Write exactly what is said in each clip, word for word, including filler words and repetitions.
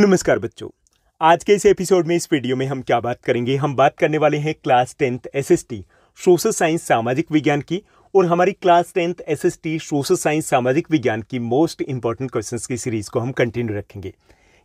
नमस्कार बच्चों, आज के इस एपिसोड में इस वीडियो में हम क्या बात करेंगे, हम बात करने वाले हैं class tenth SST social science सामाजिक विज्ञान की। और हमारी class tenth SST social science सामाजिक विज्ञान की मोस्ट इंपॉर्टेंट क्वेश्चंस की सीरीज को हम कंटिन्यू रखेंगे।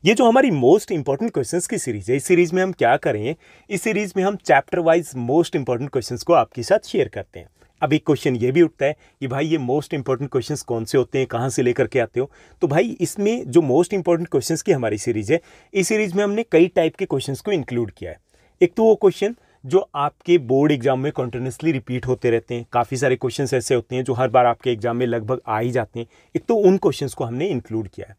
ये जो हमारी मोस्ट इंपॉर्टेंट क्वेश्चंस की सीरीज है, इस सीरीज में हम क्या करें, इस सीरीज में हम chapter wise most important questions को आपके साथ शेयर करते हैं। अब एक क्वेश्चन ये भी उठता है कि भाई ये मोस्ट इंपॉर्टेंट क्वेश्चंस कौन से होते हैं, कहाँ से लेकर के आते हो। तो भाई इसमें जो मोस्ट इंपॉर्टेंट क्वेश्चंस की हमारी सीरीज है, इस सीरीज में हमने कई टाइप के क्वेश्चंस को इंक्लूड किया है। एक तो वो क्वेश्चन जो आपके बोर्ड एग्जाम में कंटिन्यूसली रिपीट होते रहते हैं, काफ़ी सारे क्वेश्चंस ऐसे होते हैं जो हर बार आपके एग्जाम में लगभग आ ही जाते हैं, एक तो उन क्वेश्चंस को हमने इंक्लूड किया है।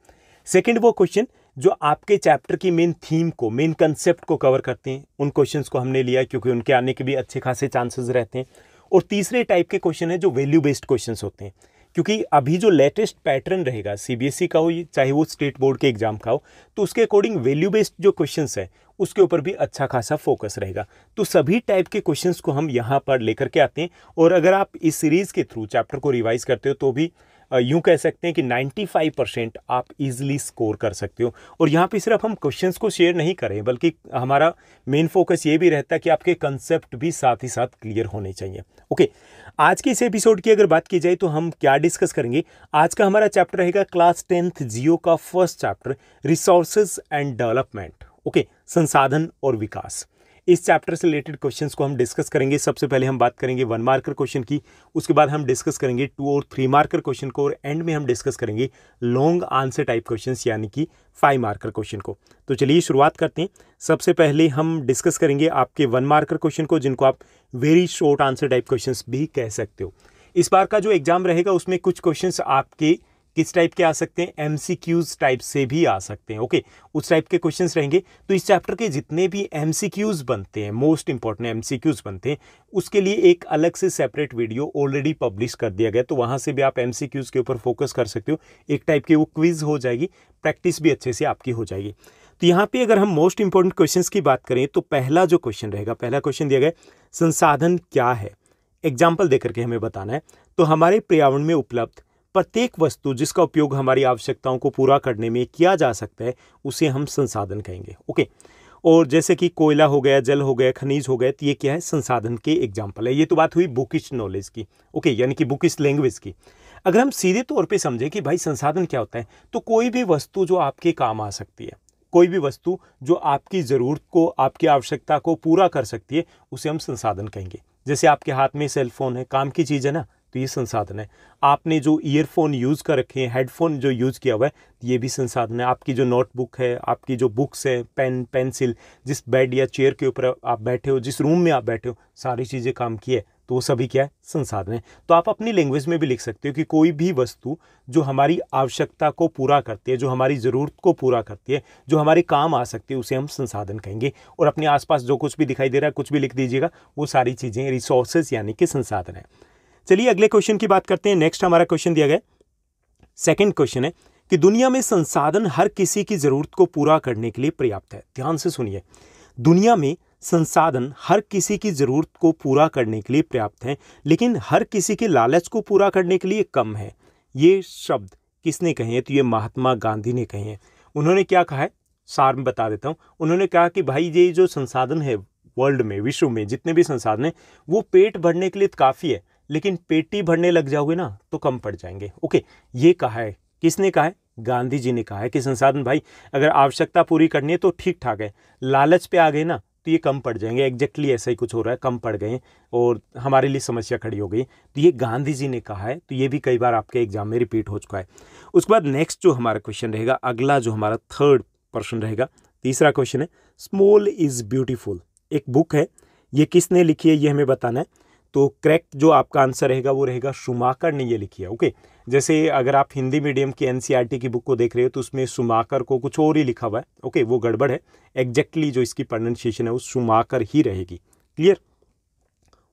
सेकंड वो क्वेश्चन जो आपके चैप्टर की मेन थीम को, मेन कंसेप्ट को कवर करते हैं, उन क्वेश्चंस को हमने लिया क्योंकि उनके आने के भी अच्छे खासे चांसेस रहते हैं। और तीसरे टाइप के क्वेश्चन है जो वैल्यू बेस्ड क्वेश्चंस होते हैं, क्योंकि अभी जो लेटेस्ट पैटर्न रहेगा सीबीएसई का हो चाहे वो स्टेट बोर्ड के एग्जाम का हो, तो उसके अकॉर्डिंग वैल्यू बेस्ड जो क्वेश्चंस है उसके ऊपर भी अच्छा खासा फोकस रहेगा। तो सभी टाइप के क्वेश्चंस को हम यहाँ पर लेकर के आते हैं। और अगर आप इस सीरीज़ के थ्रू चैप्टर को रिवाइज करते हो तो भी यूँ कह सकते हैं कि पचानवे परसेंट आप इजीली स्कोर कर सकते हो। और यहाँ पे सिर्फ हम क्वेश्चंस को शेयर नहीं करें, बल्कि हमारा मेन फोकस ये भी रहता है कि आपके कंसेप्ट भी साथ ही साथ क्लियर होने चाहिए। ओके, आज के इस एपिसोड की अगर बात की जाए तो हम क्या डिस्कस करेंगे। आज का हमारा चैप्टर रहेगा क्लास टेंथ जियो का first chapter resources and development. Okay, संसाधन और विकास, इस चैप्टर से रिलेटेड क्वेश्चंस को हम डिस्कस करेंगे। सबसे पहले हम बात करेंगे वन मार्कर क्वेश्चन की, उसके बाद हम डिस्कस करेंगे टू और थ्री मार्कर क्वेश्चन को, और एंड में हम डिस्कस करेंगे लॉन्ग आंसर टाइप क्वेश्चंस यानी कि फाइव मार्कर क्वेश्चन को। तो चलिए शुरुआत करते हैं। सबसे पहले हम डिस्कस करेंगे आपके वन मार्कर क्वेश्चन को, जिनको आप very short answer type question भी कह सकते हो। इस बार का जो एग्जाम रहेगा उसमें कुछ क्वेश्चन आपके किस टाइप के आ सकते हैं, एमसीक्यूज टाइप से भी आ सकते हैं। ओके, उस टाइप के क्वेश्चंस रहेंगे। तो इस चैप्टर के जितने भी एमसीक्यूज बनते हैं, मोस्ट इंपॉर्टेंट एमसीक्यूज बनते हैं, उसके लिए एक अलग से सेपरेट वीडियो ऑलरेडी पब्लिश कर दिया गया, तो वहाँ से भी आप एमसीक्यूज के ऊपर फोकस कर सकते हो। एक टाइप की वो क्विज हो जाएगी, प्रैक्टिस भी अच्छे से आपकी हो जाएगी। तो यहाँ पे अगर हम मोस्ट इंपॉर्टेंट क्वेश्चंस की बात करें तो पहला जो क्वेश्चन रहेगा, पहला क्वेश्चन दिया गया संसाधन क्या है। एग्जाम्पल देकर के हमें बताना है। तो हमारे पर्यावरण में उपलब्ध प्रत्येक वस्तु जिसका उपयोग हमारी आवश्यकताओं को पूरा करने में किया जा सकता है उसे हम संसाधन कहेंगे। ओके, और जैसे कि कोयला हो गया, जल हो गया, खनिज हो गया, तो ये क्या है, संसाधन के एग्जाम्पल है। ये तो बात हुई बुकिश नॉलेज की, ओके, यानी कि बुकिश लैंग्वेज की। अगर हम सीधे तौर पे समझें कि भाई संसाधन क्या होता है, तो कोई भी वस्तु जो आपके काम आ सकती है, कोई भी वस्तु जो आपकी ज़रूरत को, आपकी आवश्यकता को पूरा कर सकती है, उसे हम संसाधन कहेंगे। जैसे आपके हाथ में सेलफोन है, काम की चीज़ है ना, तो ये संसाधन है। आपने जो ईयरफोन यूज़ कर रखे हैं, हेडफोन जो यूज़ किया हुआ है, ये भी संसाधन है। आपकी जो नोटबुक है, आपकी जो बुक्स है, पेन पेंसिल, जिस बेड या चेयर के ऊपर आप बैठे हो, जिस रूम में आप बैठे हो, सारी चीज़ें काम की है, तो वो सभी क्या है, संसाधन है। तो आप अपनी लैंग्वेज में भी लिख सकते हो कि कोई भी वस्तु जो हमारी आवश्यकता को पूरा करती है, जो हमारी ज़रूरत को पूरा करती है, जो हमारे काम आ सकती है, उसे हम संसाधन कहेंगे। और अपने आसपास जो कुछ भी दिखाई दे रहा है, कुछ भी लिख दीजिएगा, वो सारी चीज़ें रिसोर्सेज यानी कि संसाधन है। चलिए अगले क्वेश्चन की बात करते हैं। नेक्स्ट हमारा क्वेश्चन दिया गया, सेकंड क्वेश्चन है कि दुनिया में संसाधन हर किसी की ज़रूरत को पूरा करने के लिए पर्याप्त है। ध्यान से सुनिए, दुनिया में संसाधन हर किसी की ज़रूरत को पूरा करने के लिए पर्याप्त हैं, लेकिन हर किसी के लालच को पूरा करने के लिए कम है। ये शब्द किसने कहे हैं, तो ये महात्मा गांधी ने कहे हैं। उन्होंने क्या कहा है, सार में बता देता हूँ। उन्होंने कहा कि भाई ये जो संसाधन है वर्ल्ड में, विश्व में जितने भी संसाधन हैं, वो पेट भरने के लिए तो काफ़ी है, लेकिन पेटी भरने लग जाओगे ना तो कम पड़ जाएंगे। ओके, ये कहा है, किसने कहा है, गांधी जी ने कहा है कि संसाधन भाई अगर आवश्यकता पूरी करनी है तो ठीक ठाक है, लालच पे आ गए ना तो ये कम पड़ जाएंगे। एग्जैक्टली ऐसा ही कुछ हो रहा है, कम पड़ गए और हमारे लिए समस्या खड़ी हो गई। तो ये गांधी जी ने कहा है, तो ये भी कई बार आपके एग्जाम में रिपीट हो चुका है। उसके बाद नेक्स्ट जो हमारा क्वेश्चन रहेगा, अगला जो हमारा थर्ड पर्सन रहेगा, तीसरा क्वेश्चन है स्मॉल इज़ ब्यूटीफुल। एक बुक है, ये किसने लिखी है ये हमें बताना है। तो करेक्ट जो आपका आंसर रहेगा वो रहेगा शुमाकर ने ये लिखी है। ओके, जैसे अगर आप हिंदी मीडियम की एनसीईआरटी की बुक को देख रहे हो तो उसमें शुमाकर को कुछ और ही लिखा हुआ है। ओके, वो गड़बड़ है। एग्जैक्टली जो इसकी प्रोनाउंसिएशन है वो शुमाकर ही रहेगी। क्लियर।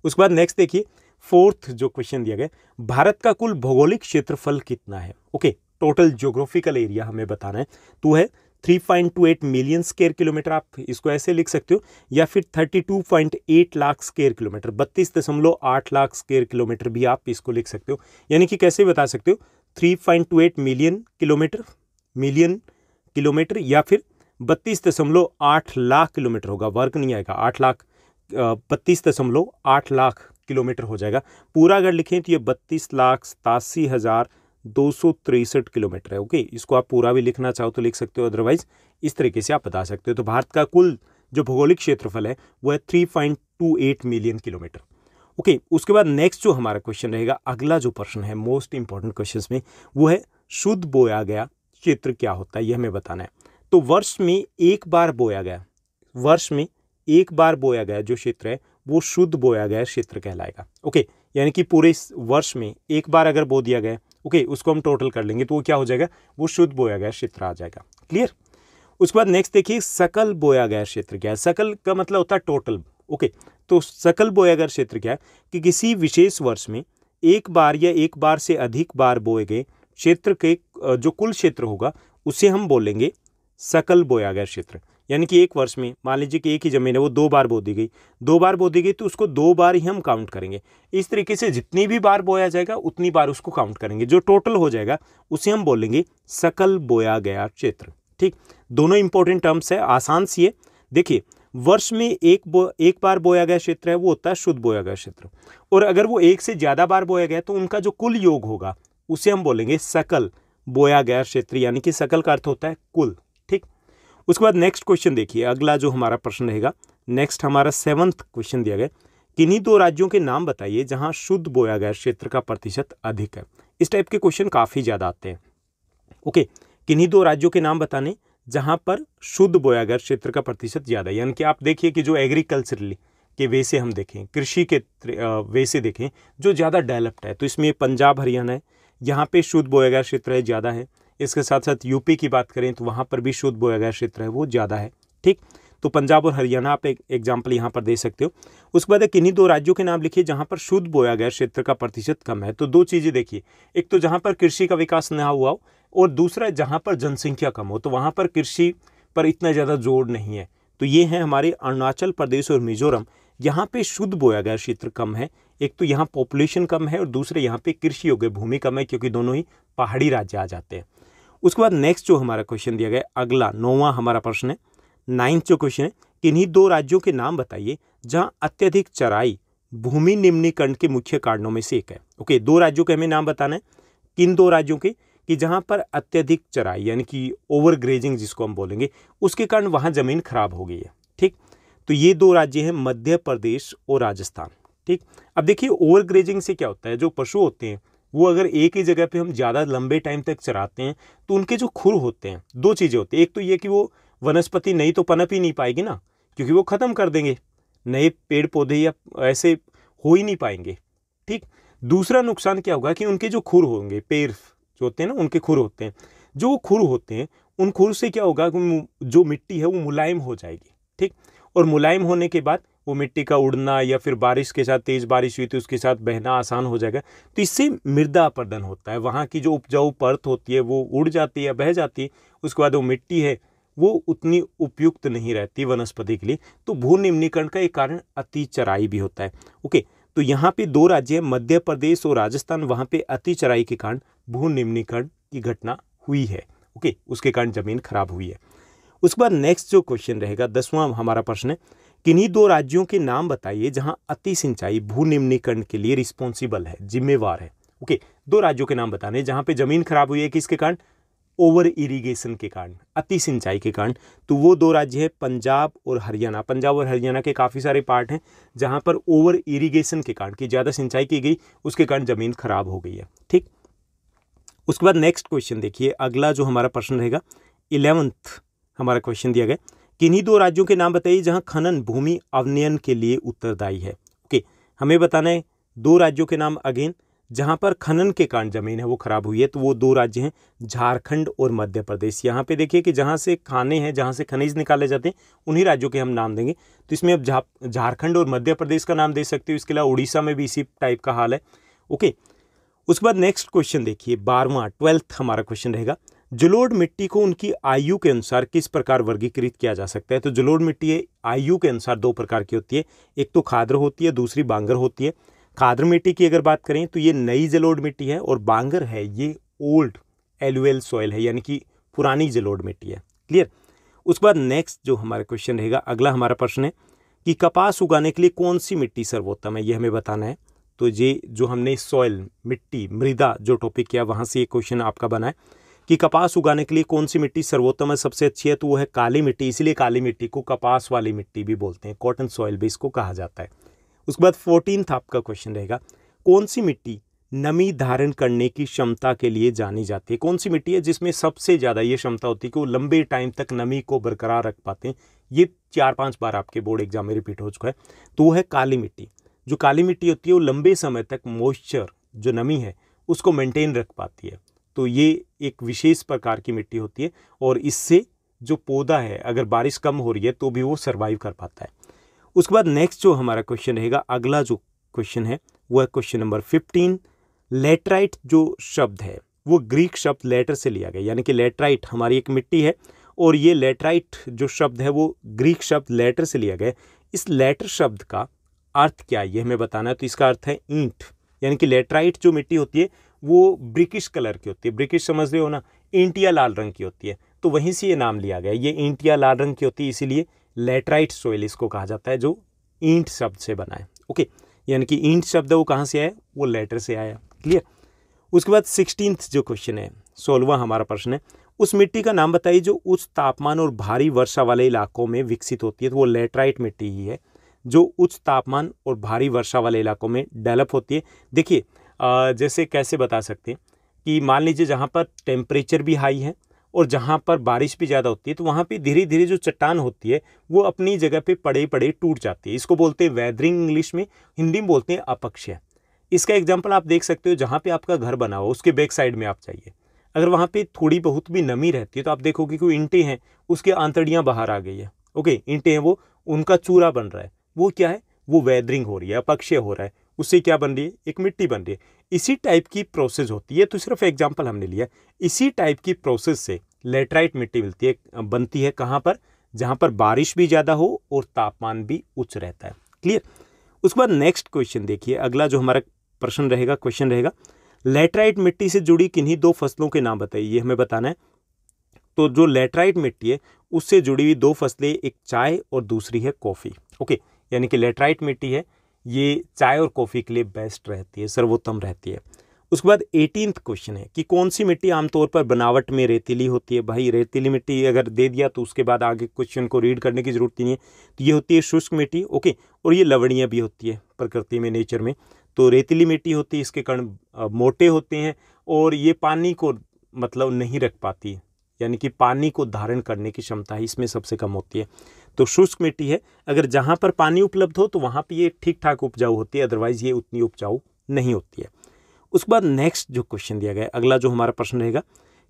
उसके बाद नेक्स्ट देखिए, फोर्थ जो क्वेश्चन दिया गया, भारत का कुल भौगोलिक क्षेत्रफल कितना है। ओके, टोटल ज्योग्राफिकल एरिया हमें बताना है, तो है तीन पॉइंट दो आठ मिलियन स्क्वायर किलोमीटर। आप इसको ऐसे लिख सकते हो या फिर बत्तीस पॉइंट आठ लाख स्क्वायर किलोमीटर, बत्तीस दशमलव आठ लाख स्क्वायर किलोमीटर भी आप इसको लिख सकते हो। यानी कि कैसे बता सकते हो, तीन पॉइंट दो आठ मिलियन किलोमीटर, मिलियन किलोमीटर, या फिर बत्तीस दशमलव आठ लाख किलोमीटर होगा, वर्ग नहीं आएगा, आठ लाख बत्तीस दशमलव आठ लाख किलोमीटर हो जाएगा पूरा। अगर लिखें तो ये बत्तीस लाख सतासी हज़ार दो सौ तिरसठ किलोमीटर है। ओके, इसको आप पूरा भी लिखना चाहो तो लिख सकते हो, अदरवाइज इस तरीके से आप बता सकते हो। तो भारत का कुल जो भौगोलिक क्षेत्रफल है वो है three point two eight million kilometre. Okay, उसके बाद नेक्स्ट जो हमारा क्वेश्चन रहेगा, अगला जो प्रश्न है मोस्ट इंपॉर्टेंट क्वेश्चन में, वो है शुद्ध बोया गया क्षेत्र क्या होता है, यह हमें बताना है। तो वर्ष में एक बार बोया गया, वर्ष में एक बार बोया गया जो क्षेत्र है वो शुद्ध बोया गया क्षेत्र कहलाएगा। ओके, यानी कि पूरे वर्ष में एक बार अगर बो दिया गया, ओके, उसको हम टोटल कर लेंगे तो वो क्या हो जाएगा, वो शुद्ध बोया गया क्षेत्र आ जाएगा। क्लियर। उसके बाद नेक्स्ट देखिए, सकल बोया गया क्षेत्र क्या है। सकल का मतलब होता है टोटल। ओके, तो सकल बोया गया क्षेत्र क्या है कि किसी विशेष वर्ष में एक बार या एक बार से अधिक बार बोए गए क्षेत्र के जो कुल क्षेत्र होगा उसे हम बोलेंगे सकल बोया गया क्षेत्र। यानी कि एक वर्ष में मान लीजिए कि एक ही जमीन है वो दो बार बो दी गई, दो बार बो दी गई तो उसको दो बार ही हम काउंट करेंगे। इस तरीके से जितनी भी बार बोया जाएगा उतनी बार उसको काउंट करेंगे, जो टोटल हो जाएगा उसे हम बोलेंगे सकल बोया गया क्षेत्र। ठीक, दोनों इंपॉर्टेंट टर्म्स है, आसान सी है। देखिए, वर्ष में एक बो एक बार बोया गया क्षेत्र है वो होता है शुद्ध बोया गया क्षेत्र, और अगर वो एक से ज़्यादा बार बोया गया तो उनका जो कुल योग होगा उसे हम बोलेंगे सकल बोया गया क्षेत्र। यानी कि सकल का अर्थ होता है कुल। ठीक, उसके बाद नेक्स्ट क्वेश्चन देखिए, अगला जो हमारा प्रश्न रहेगा, नेक्स्ट हमारा सेवंथ क्वेश्चन दिया गया, किन्हीं दो राज्यों के नाम बताइए जहां शुद्ध बोया गया क्षेत्र का प्रतिशत अधिक है। इस टाइप के क्वेश्चन काफ़ी ज़्यादा आते हैं। ओके, किन्हीं दो राज्यों के नाम बताने जहां पर शुद्ध बोया गया क्षेत्र का प्रतिशत ज़्यादा है। यानी कि आप देखिए कि जो एग्रीकल्चरली के वे से हम देखें, कृषि के वे से देखें जो ज़्यादा डेवलप्ड है, तो इसमें पंजाब हरियाणा है, यहाँ पे शुद्ध बोया गया क्षेत्र है ज़्यादा है। इसके साथ साथ यूपी की बात करें तो वहाँ पर भी शुद्ध बोया गया क्षेत्र है वो ज़्यादा है। ठीक, तो पंजाब और हरियाणा आप एक एग्जाम्पल यहाँ पर दे सकते हो। उसके बाद किन्हीं दो राज्यों के नाम लिखिए जहाँ पर शुद्ध बोया गया क्षेत्र का प्रतिशत कम है। तो दो चीज़ें देखिए, एक तो जहाँ पर कृषि का विकास ना हुआ हो, और दूसरा जहाँ पर जनसंख्या कम हो, तो वहाँ पर कृषि पर इतना ज़्यादा जोर नहीं है। तो ये हैं हमारे अरुणाचल प्रदेश और मिजोरम, यहाँ पे शुद्ध बोया गया क्षेत्र कम है। एक तो यहाँ पॉपुलेशन कम है और दूसरे यहाँ पे कृषि योग्य भूमि कम है, क्योंकि दोनों ही पहाड़ी राज्य आ जाते हैं। उसके बाद नेक्स्ट जो हमारा क्वेश्चन दिया गया, अगला नौवां हमारा प्रश्न है, नाइन्थ जो क्वेश्चन है, किन्हीं दो राज्यों के नाम बताइए जहाँ अत्यधिक चराई भूमि निम्नीकरण के मुख्य कारणों में से एक है। ओके, दो राज्यों के हमें नाम बताना है, किन दो राज्यों के, कि जहाँ पर अत्यधिक चराई यानी कि ओवरग्रेजिंग जिसको हम बोलेंगे उसके कारण वहाँ ज़मीन खराब हो गई है। ठीक, तो ये दो राज्य हैं मध्य प्रदेश और राजस्थान। ठीक, अब देखिए ओवरग्रेजिंग से क्या होता है, जो पशु होते हैं वो अगर एक ही जगह पे हम ज़्यादा लंबे टाइम तक चराते हैं तो उनके जो खुर होते हैं, दो चीज़ें होती हैं, एक तो ये कि वो वनस्पति नहीं तो पनप ही नहीं पाएगी ना, क्योंकि वो ख़त्म कर देंगे, नए पेड़ पौधे या ऐसे हो ही नहीं पाएंगे। ठीक, दूसरा नुकसान क्या होगा कि उनके जो खुर होंगे, पेड़ होते हैं ना, उनके खुर होते हैं, जो खुर होते हैं उन खुर से क्या होगा कि जो मिट्टी है वो मुलायम हो जाएगी। ठीक, और मुलायम होने के बाद वो मिट्टी का उड़ना या फिर बारिश के साथ, तेज़ बारिश हुई तो उसके साथ बहना आसान हो जाएगा, तो इससे मृदा अपरदन होता है, वहाँ की जो उपजाऊ परत होती है वो उड़ जाती है, बह जाती है, उसके बाद वो मिट्टी है वो उतनी उपयुक्त नहीं रहती वनस्पति के लिए। तो भू निम्नीकरण का एक कारण अति चराई भी होता है। ओके, तो यहाँ पे दो राज्य हैं मध्य प्रदेश और राजस्थान, वहाँ पे अति चराई के कारण भू निम्नीकरण की घटना हुई है। ओके, उसके कारण जमीन खराब हुई है। उसके बाद नेक्स्ट जो क्वेश्चन रहेगा, दसवां हमारा प्रश्न है, किन्हीं दो राज्यों के नाम बताइए जहाँ अति सिंचाई भू निम्नीकरण के लिए रिस्पॉन्सिबल है, जिम्मेवार है। ओके, दो राज्यों के नाम बताने जहाँ पे जमीन खराब हुई है किसके कारण, ओवर इरीगेशन के कारण, अति सिंचाई के कारण। तो वो दो राज्य हैं पंजाब और हरियाणा। पंजाब और हरियाणा के काफ़ी सारे पार्ट हैं जहाँ पर ओवर इरीगेशन के कारण, कि ज़्यादा सिंचाई की गई उसके कारण ज़मीन खराब हो गई है। ठीक, उसके बाद नेक्स्ट क्वेश्चन देखिए, अगला जो हमारा प्रश्न रहेगा, इलेवंथ हमारा क्वेश्चन दिया गया, किन्हीं दो राज्यों के नाम बताइए जहाँ खनन भूमि अवनयन के लिए उत्तरदायी है। ओके, हमें बताना है दो राज्यों के नाम अगेन जहाँ पर खनन के कारण ज़मीन है वो खराब हुई है। तो वो दो राज्य हैं झारखंड और मध्य प्रदेश। यहाँ पे देखिए कि जहाँ से खाने हैं, जहाँ से खनिज निकाले जाते हैं, उन्हीं राज्यों के हम नाम देंगे। तो इसमें आप झा झारखंड और मध्य प्रदेश का नाम दे सकते हो। इसके अलावा उड़ीसा में भी इसी टाइप का हाल है। ओके, उसके बाद नेक्स्ट क्वेश्चन देखिए, बारहवां ट्वेल्थ हमारा क्वेश्चन रहेगा, जलोढ़ मिट्टी को उनकी आयु के अनुसार किस प्रकार वर्गीकृत किया जा सकता है। तो जलोढ़ मिट्टी आयु के अनुसार दो प्रकार की होती है, एक तो खाद्र होती है, दूसरी बांगर होती है। खाद्र मिट्टी की अगर बात करें तो ये नई जलोढ़ मिट्टी है, और बांगर है ये ओल्ड एलुएल सॉइल है, यानी कि पुरानी जलोढ़ मिट्टी है। क्लियर। उसके बाद नेक्स्ट जो हमारा क्वेश्चन रहेगा, अगला हमारा प्रश्न है कि कपास उगाने के लिए कौन सी मिट्टी सर्वोत्तम है, यह हमें बताना है। तो ये जो हमने सॉइल, मिट्टी, मृदा जो टॉपिक किया वहाँ से ये क्वेश्चन आपका बना है कि कपास उगाने के लिए कौन सी मिट्टी सर्वोत्तम है, सबसे अच्छी है, तो वो है काली मिट्टी। इसीलिए काली मिट्टी को कपास वाली मिट्टी भी बोलते हैं, कॉटन सॉइल भी इसको कहा जाता है। उसके बाद फोर्टीन्थ आपका क्वेश्चन रहेगा, कौन सी मिट्टी नमी धारण करने की क्षमता के लिए जानी जाती है, कौन सी मिट्टी है जिसमें सबसे ज़्यादा ये क्षमता होती है कि वो लंबे टाइम तक नमी को बरकरार रख पाते हैं। ये चार पांच बार आपके बोर्ड एग्जाम में रिपीट हो चुका है। तो वो है काली मिट्टी। जो काली मिट्टी होती है वो लंबे समय तक मॉइस्चर, जो नमी है, उसको मेंटेन रख पाती है। तो ये एक विशेष प्रकार की मिट्टी होती है और इससे जो पौधा है, अगर बारिश कम हो रही है तो भी वो सर्वाइव कर पाता है। उसके बाद नेक्स्ट जो हमारा क्वेश्चन रहेगा, अगला जो क्वेश्चन है वह क्वेश्चन नंबर फिफ्टीन। लेटराइट जो शब्द है वो ग्रीक शब्द लेटर से लिया गया, यानी कि लेटराइट हमारी एक मिट्टी है और ये लेटराइट जो शब्द है वो ग्रीक शब्द लेटर से लिया गया। इस लेटर शब्द का अर्थ क्या है ये हमें बताना है। तो इसका अर्थ है ईंट, यानी कि लेटराइट जो मिट्टी होती है वो ब्रिकिश कलर की होती है, ब्रिकिश समझ रहे हो ना, ईंट या लाल रंग की होती है, तो वहीं से ये नाम लिया गया। ये ईंट या लाल रंग की होती है, इसीलिए लेटराइट सोइल इसको कहा जाता है, जो ईंट शब्द से बना है। ओके, यानी कि ईंट शब्द है वो कहाँ से आया, वो लेटर से आया, क्लियर। उसके बाद सिक्सटीन्थ जो क्वेश्चन है, सोलहवां हमारा प्रश्न है, उस मिट्टी का नाम बताइए जो उच्च तापमान और भारी वर्षा वाले इलाकों में विकसित होती है। तो वो लेटराइट मिट्टी ही है जो उच्च तापमान और भारी वर्षा वाले इलाकों में डेवलप होती है। देखिए जैसे कैसे बता सकते हैं कि मान लीजिए जहाँ पर टेम्परेचर भी हाई है और जहाँ पर बारिश भी ज़्यादा होती है, तो वहाँ पे धीरे धीरे जो चट्टान होती है वो अपनी जगह पे पड़े पड़े टूट जाती है। इसको बोलते हैं वेदरिंग, इंग्लिश में, हिंदी में बोलते हैं अपक्षय। इसका एग्जाम्पल आप देख सकते हो, जहाँ पे आपका घर बना हो उसके बैक साइड में आप जाइए, अगर वहाँ पे थोड़ी बहुत भी नमी रहती है तो आप देखोगे कि ईंटें हैं, उसके आंतड़ियाँ बाहर आ गई है। ओके, ईंटें हैं वो, उनका चूरा बन रहा है, वो क्या है, वो वेदरिंग हो रही है, अपक्षय हो रहा है, उससे क्या बन रही है, एक मिट्टी बन रही है। इसी टाइप की प्रोसेस होती है, तो सिर्फ एग्जाम्पल हमने लिया, इसी टाइप की प्रोसेस से लेटराइट मिट्टी मिलती है, बनती है। कहाँ पर, जहाँ पर बारिश भी ज़्यादा हो और तापमान भी उच्च रहता है, क्लियर। उसके बाद नेक्स्ट क्वेश्चन देखिए, अगला जो हमारा प्रश्न रहेगा, क्वेश्चन रहेगा, लेटराइट मिट्टी से जुड़ी किन्हीं दो फसलों के नाम बताइए, ये हमें बताना है। तो जो लेटराइट मिट्टी है उससे जुड़ी हुई दो फसलें, एक चाय और दूसरी है कॉफ़ी। ओके, यानी कि लेटराइट मिट्टी है ये चाय और कॉफ़ी के लिए बेस्ट रहती है, सर्वोत्तम रहती है। उसके बाद एटीन्थ क्वेश्चन है कि कौन सी मिट्टी आमतौर पर बनावट में रेतीली होती है। भाई रेतीली मिट्टी अगर दे दिया तो उसके बाद आगे क्वेश्चन को रीड करने की जरूरत नहीं है। तो ये होती है शुष्क मिट्टी, ओके, और ये लवणीय भी होती है प्रकृति में, नेचर में। तो रेतीली मिट्टी होती है, इसके कण मोटे होते हैं और ये पानी को मतलब नहीं रख पाती, यानी कि पानी को धारण करने की क्षमता ही इसमें सबसे कम होती है। तो शुष्क मिट्टी है, अगर जहाँ पर पानी उपलब्ध हो तो वहाँ पर ये ठीक ठाक उपजाऊ होती है, अदरवाइज़ ये उतनी उपजाऊ नहीं होती है। उसके बाद नेक्स्ट जो क्वेश्चन दिया गया है, अगला जो हमारा प्रश्न रहेगा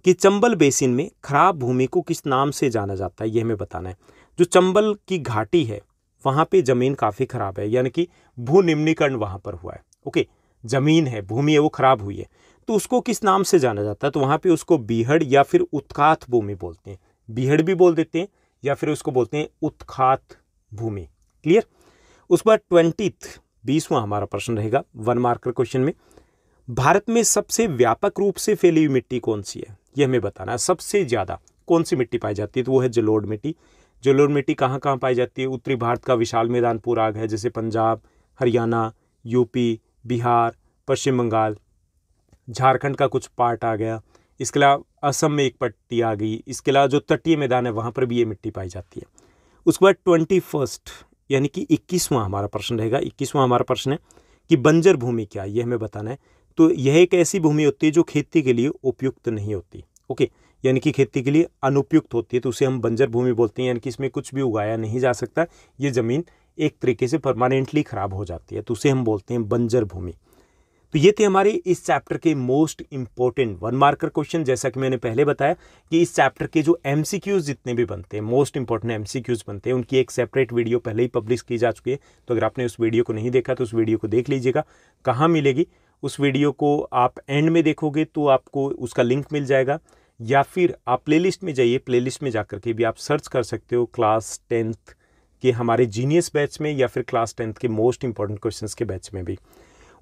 कि चंबल बेसिन में खराब भूमि को किस नाम से जाना जाता है, ये हमें बताना है। जो चंबल की घाटी है वहाँ पे ज़मीन काफ़ी ख़राब है, यानी कि भूनिम्नीकरण वहाँ पर हुआ है। ओके, ज़मीन है, भूमि है, वो ख़राब हुई है, तो उसको किस नाम से जाना जाता है। तो वहाँ पर उसको बीहड़ या फिर उत्खात भूमि बोलते हैं, बीहड़ भी बोल देते हैं या फिर उसको बोलते हैं उत्खात भूमि, क्लियर। उसके बाद ट्वेंटीथ बीसवां हमारा प्रश्न रहेगा, वन मार्कर क्वेश्चन में, भारत में सबसे व्यापक रूप से फैली हुई मिट्टी कौन सी है, यह हमें बताना है। सबसे ज़्यादा कौन सी मिट्टी पाई जाती है, तो वो है जलोढ़ मिट्टी। जलोढ़ मिट्टी कहाँ कहाँ पाई जाती है, उत्तरी भारत का विशाल मैदान पूरा आ गया है, जैसे पंजाब, हरियाणा, यूपी, बिहार, पश्चिम बंगाल, झारखंड का कुछ पार्ट आ गया, इसके अलावा असम में एक पट्टी आ गई, इसके अलावा जो तटीय मैदान है वहाँ पर भी ये मिट्टी पाई जाती है। उसके बाद ट्वेंटी फर्स्ट यानी कि इक्कीसवां हमारा प्रश्न रहेगा, इक्कीसवां हमारा प्रश्न है कि बंजर भूमि क्या है, यह हमें बताना है। तो यह एक ऐसी भूमि होती है जो खेती के लिए उपयुक्त नहीं होती, ओके, यानी कि खेती के लिए अनुपयुक्त होती है, तो उसे हम बंजर भूमि बोलते हैं, यानी कि इसमें कुछ भी उगाया नहीं जा सकता, ये ज़मीन एक तरीके से परमानेंटली ख़राब हो जाती है, तो उसे हम बोलते हैं बंजर भूमि। तो ये थे हमारे इस चैप्टर के most important one marker question. जैसा कि मैंने पहले बताया कि इस चैप्टर के जो एम सी क्यूज़ जितने भी बनते हैं, most important M C Qs बनते हैं, उनकी एक सेपरेट वीडियो पहले ही पब्लिश की जा चुकी है, तो अगर आपने उस वीडियो को नहीं देखा तो उस वीडियो को देख लीजिएगा। कहाँ मिलेगी उस वीडियो को, आप एंड में देखोगे तो आपको उसका लिंक मिल जाएगा, या फिर आप प्लेलिस्ट में जाइए, प्लेलिस्ट में जाकर के भी आप सर्च कर सकते हो क्लास टेंथ के हमारे जीनियस बैच में या फिर क्लास टेंथ के मोस्ट इंपॉर्टेंट क्वेश्चंस के बैच में भी।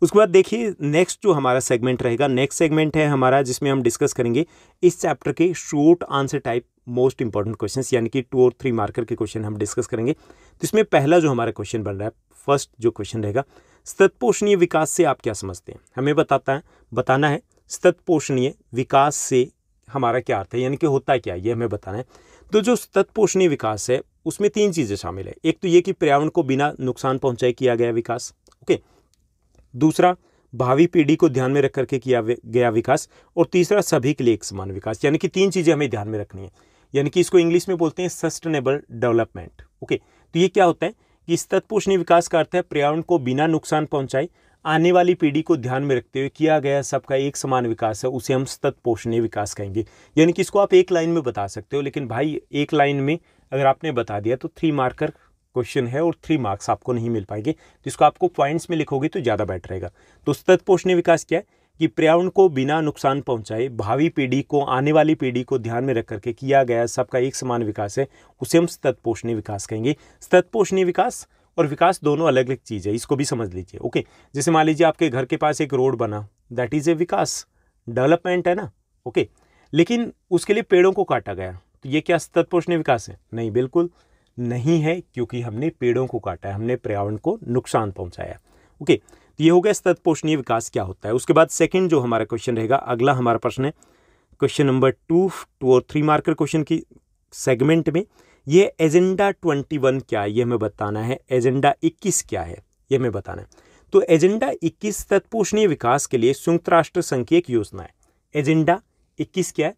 उसके बाद देखिए नेक्स्ट जो हमारा सेगमेंट रहेगा, नेक्स्ट सेगमेंट है हमारा जिसमें हम डिस्कस करेंगे इस चैप्टर के short answer type most important questions यानी कि टू और थ्री मार्कर के क्वेश्चन हम डिस्कस करेंगे। तो इसमें पहला जो हमारा क्वेश्चन बन रहा है, फर्स्ट जो क्वेश्चन रहेगा, सततपोषणीय विकास से आप क्या समझते हैं, हमें बताता है बताना है सततपोषणीय विकास से हमारा क्या अर्थ है, यानी कि होता क्या है, ये हमें बताना है। तो जो सततपोषणीय विकास है उसमें तीन चीज़ें शामिल है। एक तो ये कि पर्यावरण को बिना नुकसान पहुँचाए किया गया विकास, ओके। दूसरा, भावी पीढ़ी को ध्यान में रख करके किया गया विकास। और तीसरा, सभी के लिए एक समान विकास, यानी कि तीन चीज़ें हमें ध्यान में रखनी है, यानी कि इसको इंग्लिश में बोलते हैं सस्टेनेबल डेवलपमेंट, ओके। तो ये क्या होता है कि सततपोषणीय विकास का अर्थ है पर्यावरण को बिना नुकसान पहुंचाए आने वाली पीढ़ी को ध्यान में रखते हुए किया गया सबका एक समान विकास है, उसे हम सततपोषणीय विकास कहेंगे। यानी कि इसको आप एक लाइन में बता सकते हो, लेकिन भाई एक लाइन में अगर आपने बता दिया तो थ्री मार्कर क्वेश्चन है और थ्री मार्क्स आपको नहीं मिल पाएंगे। तो इसको आपको पॉइंट्स में लिखोगे तो ज़्यादा बेटर रहेगा। तो सततपोषणीय विकास क्या है कि पर्यावरण को बिना नुकसान पहुंचाए भावी पीढ़ी को आने वाली पीढ़ी को ध्यान में रख करके किया गया सबका एक समान विकास है, उसे हम सततपोषणीय विकास कहेंगे। सततपोषणीय विकास और विकास दोनों अलग अलग चीज़ है, इसको भी समझ लीजिए, ओके। जैसे मान लीजिए आपके घर के पास एक रोड बना, दैट इज़ ए विकास डेवलपमेंट है ना, ओके। लेकिन उसके लिए पेड़ों को काटा गया, तो ये क्या सततपोषणीय विकास है? नहीं, बिल्कुल नहीं है, क्योंकि हमने पेड़ों को काटा है, हमने पर्यावरण को नुकसान पहुंचाया, ओके। तो ये हो गया सततपोषणीय विकास क्या होता है। उसके बाद सेकंड जो हमारा क्वेश्चन रहेगा, अगला हमारा प्रश्न है क्वेश्चन नंबर टू, टू और थ्री मार्कर क्वेश्चन की सेगमेंट में, ये एजेंडा ट्वेंटी वन क्या है ये हमें बताना है, एजेंडा इक्कीस क्या है ये हमें बताना है। तो एजेंडा इक्कीस सततपोषणीय विकास के लिए संयुक्त राष्ट्र संघ की एक योजना है। एजेंडा इक्कीस क्या है?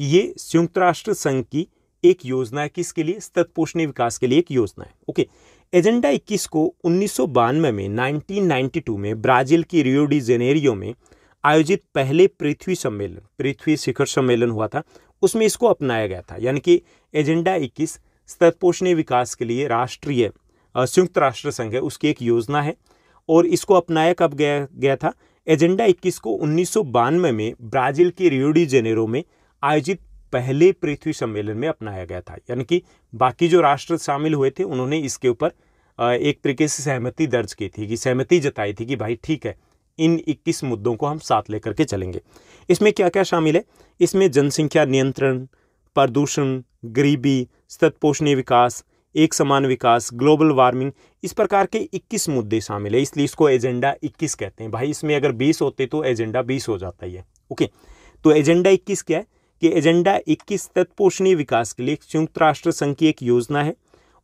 ये संयुक्त राष्ट्र संघ की एक योजना है, किसके लिए? सततपोषणीय विकास के लिए एक योजना है, ओके। एजेंडा इक्कीस को उन्नीस सौ बानवे में नाइनटीन नाइंटी टू में ब्राजील की रियो डी जेनेरियो में आयोजित पहले पृथ्वी सम्मेलन पृथ्वी शिखर सम्मेलन हुआ था, उसमें इसको अपनाया गया था। यानी कि एजेंडा इक्कीस सततपोषणीय विकास के लिए राष्ट्रीय संयुक्त राष्ट्र संघ है, उसकी एक योजना है, और इसको अपनाया कब गया गया था? एजेंडा इक्कीस को उन्नीस सौ बानवे में ब्राजील की रियो डी जेनेरो में आयोजित पहले पृथ्वी सम्मेलन में अपनाया गया था। यानी कि बाकी जो राष्ट्र शामिल हुए थे उन्होंने इसके ऊपर एक तरीके से सहमति दर्ज की थी, कि सहमति जताई थी कि भाई ठीक है, इन इक्कीस मुद्दों को हम साथ लेकर के चलेंगे। इसमें क्या क्या शामिल है? इसमें जनसंख्या नियंत्रण, प्रदूषण, गरीबी, सततपोषणीय विकास, एक समान विकास, ग्लोबल वार्मिंग, इस प्रकार के इक्कीस मुद्दे शामिल है, इसलिए इसको एजेंडा इक्कीस कहते हैं। भाई इसमें अगर बीस होते तो एजेंडा बीस हो जाता है, ओके। तो एजेंडा इक्कीस क्या है कि एजेंडा इक्कीस सततपोषणीय विकास के लिए संयुक्त राष्ट्र संघ की एक योजना है,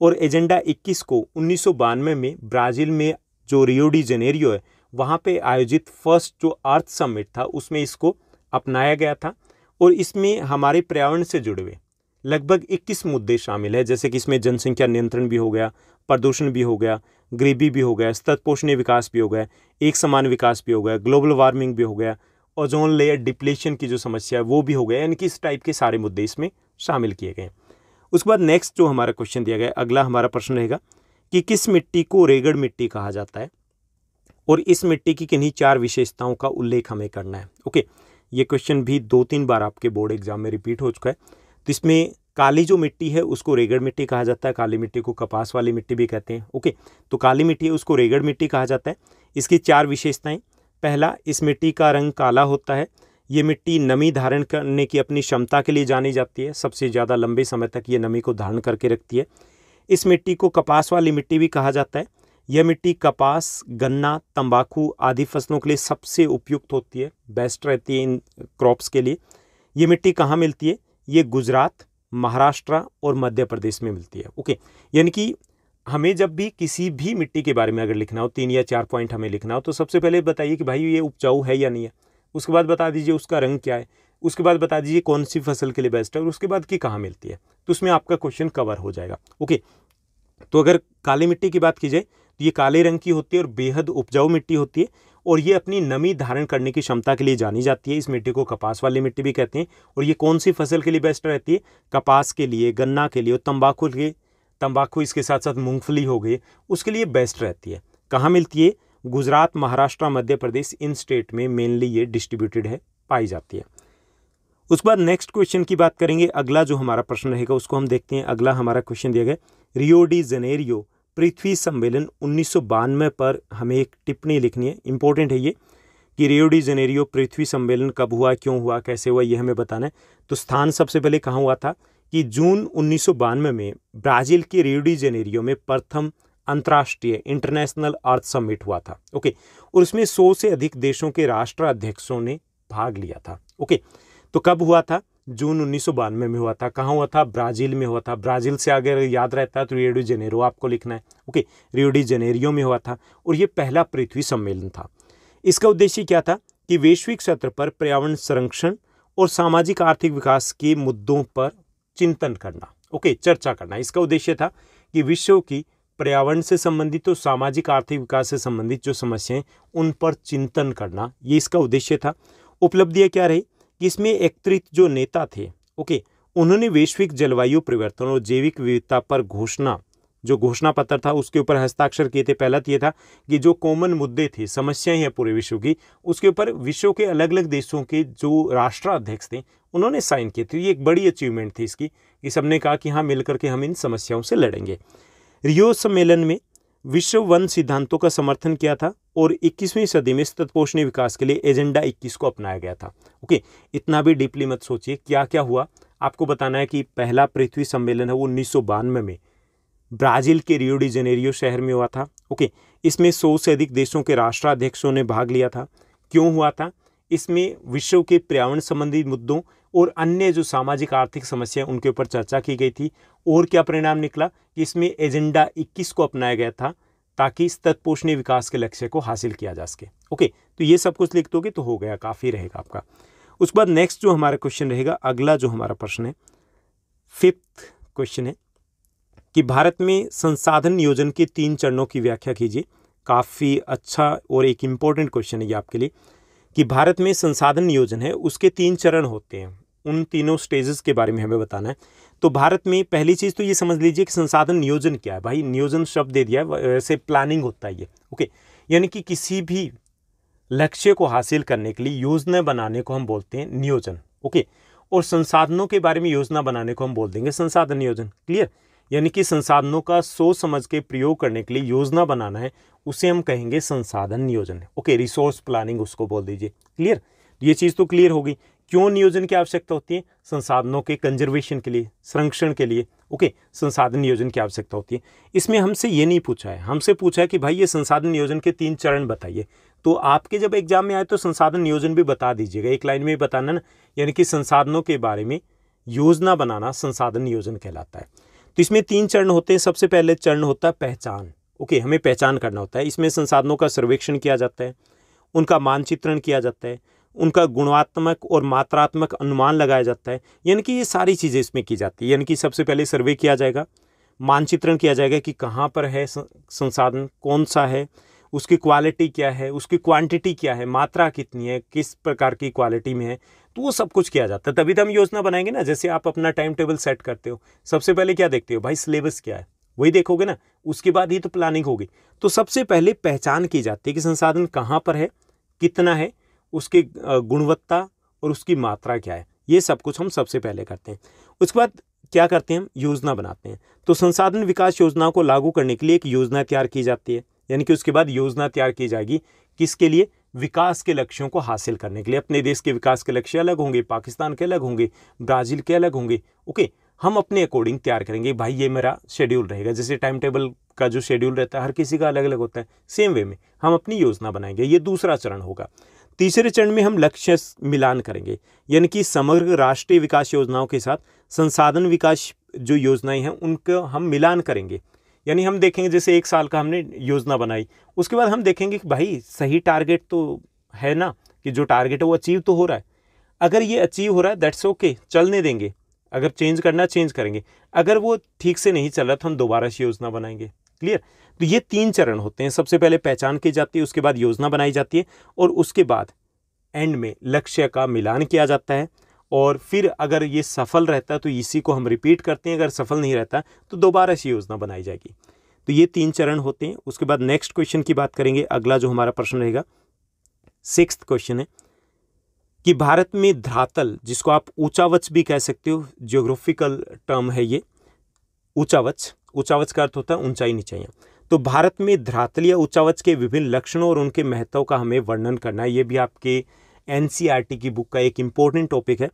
और एजेंडा इक्कीस को उन्नीस सौ बानवे में ब्राज़ील में जो रियो डी जेनेरियो है वहाँ पे आयोजित फर्स्ट जो अर्थ समिट था उसमें इसको अपनाया गया था। और इसमें हमारे पर्यावरण से जुड़े हुए लगभग इक्कीस मुद्दे शामिल है, जैसे कि इसमें जनसंख्या नियंत्रण भी हो गया, प्रदूषण भी हो गया, गरीबी भी हो गया, सततपोषणीय विकास भी हो गया, एक समान विकास भी हो गया, ग्लोबल वार्मिंग भी हो गया, ओजोन लेयर डिप्लेशन की जो समस्या है वो भी हो गया। यानी कि इस टाइप के सारे मुद्दे इसमें शामिल किए गए। उसके बाद नेक्स्ट जो हमारा क्वेश्चन दिया गया है, अगला हमारा प्रश्न रहेगा कि किस मिट्टी को रेगड़ मिट्टी कहा जाता है और इस मिट्टी की किन्हीं चार विशेषताओं का उल्लेख हमें करना है, ओके। ये क्वेश्चन भी दो तीन बार आपके बोर्ड एग्जाम में रिपीट हो चुका है। तो इसमें काली जो मिट्टी है उसको रेगड़ मिट्टी कहा जाता है, काली मिट्टी को कपास वाली मिट्टी भी कहते हैं, ओके। तो काली मिट्टी है उसको रेगड़ मिट्टी कहा जाता है। इसकी चार विशेषताएँ, पहला, इस मिट्टी का रंग काला होता है, ये मिट्टी नमी धारण करने की अपनी क्षमता के लिए जानी जाती है, सबसे ज़्यादा लंबे समय तक ये नमी को धारण करके रखती है। इस मिट्टी को कपास वाली मिट्टी भी कहा जाता है, यह मिट्टी कपास, गन्ना, तंबाकू आदि फसलों के लिए सबसे उपयुक्त होती है, बेस्ट रहती है इन क्रॉप्स के लिए। ये मिट्टी कहाँ मिलती है? ये गुजरात, महाराष्ट्र और मध्य प्रदेश में मिलती है, ओके। यानी कि हमें जब भी किसी भी मिट्टी के बारे में अगर लिखना हो, तीन या चार पॉइंट हमें लिखना हो, तो सबसे पहले बताइए कि भाई ये उपजाऊ है या नहीं है, उसके बाद बता दीजिए उसका रंग क्या है, उसके बाद बता दीजिए कौन सी फसल के लिए बेस्ट है, और उसके बाद कि कहाँ मिलती है। तो उसमें आपका क्वेश्चन कवर हो जाएगा, ओके। तो अगर काली मिट्टी की बात की जाए तो ये काले रंग की होती है और बेहद उपजाऊ मिट्टी होती है, और ये अपनी नमी धारण करने की क्षमता के लिए जानी जाती है। इस मिट्टी को कपास वाली मिट्टी भी कहते हैं। और ये कौन सी फसल के लिए बेस्ट रहती है? कपास के लिए, गन्ना के लिए और तम्बाकू के लिए, तंबाकू इसके साथ साथ मूंगफली हो गई, उसके लिए बेस्ट रहती है। कहाँ मिलती है? गुजरात, महाराष्ट्र, मध्य प्रदेश, इन स्टेट में मेनली ये डिस्ट्रीब्यूटेड है, पाई जाती है। उसके बाद नेक्स्ट क्वेश्चन की बात करेंगे। अगला जो हमारा प्रश्न रहेगा उसको हम देखते हैं। अगला हमारा क्वेश्चन दिया गया, रियो डी जनेरियो पृथ्वी सम्मेलन उन्नीस सौ बानवे पर हमें एक टिप्पणी लिखनी है। इंपॉर्टेंट है ये कि रियो डी जनेरियो पृथ्वी सम्मेलन कब हुआ, क्यों हुआ, कैसे हुआ, ये हमें बताना है। तो स्थान सबसे पहले कहाँ हुआ था? कि जून उन्नीस सौ बानवे में ब्राजील के रियो डी जेनेरियो में प्रथम अंतर्राष्ट्रीय इंटरनेशनल अर्थ समिट हुआ था। ओके, और इसमें सौ से अधिक देशों के राष्ट्राध्यक्षों ने भाग लिया था। ओके, तो कब हुआ था? जून उन्नीस सौ बानवे में हुआ था। कहाँ हुआ था? ब्राज़ील में हुआ था। ब्राज़ील से अगर याद रहता है तो रियो डी जेनेरो आपको लिखना है। ओके, रियो डी जेनेरियो में हुआ था और ये पहला पृथ्वी सम्मेलन था। इसका उद्देश्य क्या था कि वैश्विक सत्र पर पर्यावरण संरक्षण और सामाजिक आर्थिक विकास के मुद्दों पर चिंतन करना, ओके, चर्चा करना। इसका उद्देश्य था कि विश्व की पर्यावरण से संबंधित तो सामाजिक आर्थिक विकास से संबंधित जो समस्याएं उन पर चिंतन करना, ये इसका उद्देश्य था। उपलब्धियाँ क्या रही कि इसमें एकत्रित जो नेता थे, ओके, उन्होंने वैश्विक जलवायु परिवर्तन और जैविक विविधता पर घोषणा, जो घोषणा पत्र था उसके ऊपर हस्ताक्षर किए थे। पहला ये था कि जो कॉमन मुद्दे थे, समस्याएं हैं पूरे विश्व की, उसके ऊपर विश्व के अलग अलग देशों के जो राष्ट्राध्यक्ष थे उन्होंने साइन किए थे। ये एक बड़ी अचीवमेंट थी इसकी कि सबने कहा कि हाँ, मिल करके हम इन समस्याओं से लड़ेंगे। रियो सम्मेलन में विश्व वन सिद्धांतों का समर्थन किया था और इक्कीसवीं सदी में सततपोषणी विकास के लिए एजेंडा इक्कीस को अपनाया गया था। ओके, इतना भी डीपली मत सोचिए क्या क्या हुआ, आपको बताना है कि पहला पृथ्वी सम्मेलन है वो उन्नीस सौ बानवे में ब्राज़ील के रियो डी जेनेरियो शहर में हुआ था। ओके, इसमें सौ से अधिक देशों के राष्ट्राध्यक्षों ने भाग लिया था। क्यों हुआ था? इसमें विश्व के पर्यावरण संबंधी मुद्दों और अन्य जो सामाजिक आर्थिक समस्याएं उनके ऊपर चर्चा की गई थी। और क्या परिणाम निकला कि इसमें एजेंडा इक्कीस को अपनाया गया था ताकि सततपोषणी विकास के लक्ष्य को हासिल किया जा सके। ओके, तो ये सब कुछ लिख दोगे तो हो गया, काफ़ी रहेगा आपका। उसके बाद नेक्स्ट जो हमारा क्वेश्चन रहेगा, अगला जो हमारा प्रश्न है, फिफ्थ क्वेश्चन है कि भारत में संसाधन नियोजन के तीन चरणों की व्याख्या कीजिए। काफ़ी अच्छा और एक इम्पॉर्टेंट क्वेश्चन है ये आपके लिए कि भारत में संसाधन नियोजन है उसके तीन चरण होते हैं, उन तीनों स्टेजेस के बारे में हमें बताना है। तो भारत में पहली चीज़ तो ये समझ लीजिए कि संसाधन नियोजन क्या है। भाई, नियोजन शब्द दे दिया है, वैसे प्लानिंग होता है ये। ओके, यानी कि किसी भी लक्ष्य को हासिल करने के लिए योजना बनाने को हम बोलते हैं नियोजन। ओके, और संसाधनों के बारे में योजना बनाने को हम बोल देंगे संसाधन नियोजन। क्लियर? यानी कि संसाधनों का सोच समझ के प्रयोग करने के लिए योजना बनाना है, उसे हम कहेंगे संसाधन नियोजन। ओके, रिसोर्स प्लानिंग उसको बोल दीजिए। क्लियर? ये चीज़ तो क्लियर होगी। क्यों नियोजन की आवश्यकता होती है? संसाधनों के कंजर्वेशन के लिए, संरक्षण के लिए। ओके, संसाधन नियोजन की आवश्यकता होती है। इसमें हमसे ये नहीं पूछा है, हमसे पूछा है कि भाई ये संसाधन नियोजन के तीन चरण बताइए। तो आपके जब एग्जाम में आए तो संसाधन नियोजन भी बता दीजिएगा, एक लाइन में बताना ना। यानी कि संसाधनों के बारे में योजना बनाना संसाधन नियोजन कहलाता है। तो इसमें तीन चरण होते हैं। सबसे पहले चरण होता है पहचान। ओके, हमें पहचान करना होता है। इसमें संसाधनों का सर्वेक्षण किया जाता है, उनका मानचित्रण किया जाता है, उनका गुणात्मक और मात्रात्मक अनुमान लगाया जाता है। यानी कि ये सारी चीज़ें इसमें की जाती है। यानी कि सबसे पहले सर्वे किया जाएगा, मानचित्रण किया जाएगा कि कहाँ पर है संसाधन, कौन सा है, उसकी क्वालिटी क्या है, उसकी क्वांटिटी क्या है, मात्रा कितनी है, किस प्रकार की क्वालिटी में है, तो वो सब कुछ किया जाता है। तभी तो हम योजना बनाएंगे ना। जैसे आप अपना टाइम टेबल सेट करते हो, सबसे पहले क्या देखते हो? भाई सिलेबस क्या है, वही देखोगे ना, उसके बाद ही तो प्लानिंग होगी। तो सबसे पहले पहचान की जाती है कि संसाधन कहाँ पर है, कितना है, उसकी गुणवत्ता और उसकी मात्रा क्या है, ये सब कुछ हम सबसे पहले करते हैं। उसके बाद क्या करते हैं हम? योजना बनाते हैं। तो संसाधन विकास योजना को लागू करने के लिए एक योजना तैयार की जाती है। यानी कि उसके बाद योजना तैयार की जाएगी किसके लिए? विकास के लक्ष्यों को हासिल करने के लिए। अपने देश के विकास के लक्ष्य अलग होंगे, पाकिस्तान के अलग होंगे, ब्राज़ील के अलग होंगे। ओके, हम अपने अकॉर्डिंग तैयार करेंगे। भाई ये मेरा शेड्यूल रहेगा, जैसे टाइम टेबल का जो शेड्यूल रहता है हर किसी का अलग अलग होता है, सेम वे में हम अपनी योजना बनाएंगे। ये दूसरा चरण होगा। तीसरे चरण में हम लक्ष्य मिलान करेंगे। यानी कि समग्र राष्ट्रीय विकास योजनाओं के साथ संसाधन विकास जो योजनाएँ हैं उनका हम मिलान करेंगे। यानी हम देखेंगे जैसे एक साल का हमने योजना बनाई, उसके बाद हम देखेंगे कि भाई सही टारगेट तो है ना, कि जो टारगेट है वो अचीव तो हो रहा है। अगर ये अचीव हो रहा है दैट्स ओके, चलने देंगे। अगर चेंज करना चेंज करेंगे, अगर वो ठीक से नहीं चल रहा तो हम दोबारा से योजना बनाएंगे। क्लियर? तो ये तीन चरण होते हैं। सबसे पहले पहचान की जाती है, उसके बाद योजना बनाई जाती है और उसके बाद एंड में लक्ष्य का मिलान किया जाता है। और फिर अगर ये सफल रहता है तो इसी को हम रिपीट करते हैं, अगर सफल नहीं रहता तो दोबारा से योजना बनाई जाएगी। तो ये तीन चरण होते हैं। उसके बाद नेक्स्ट क्वेश्चन की बात करेंगे। अगला जो हमारा प्रश्न रहेगा, सिक्स्थ क्वेश्चन है कि भारत में धरातल, जिसको आप ऊंचावच भी कह सकते हो, ज्योग्राफिकल टर्म है ये, ऊंचावच। ऊंचावच का अर्थ होता है ऊंचाई, नीचाइयाँ। तो भारत में धरातल या ऊंचावच के विभिन्न लक्षणों और उनके महत्व का हमें वर्णन करना है। ये भी आपके N C E R T की बुक का एक इम्पोर्टेंट टॉपिक है।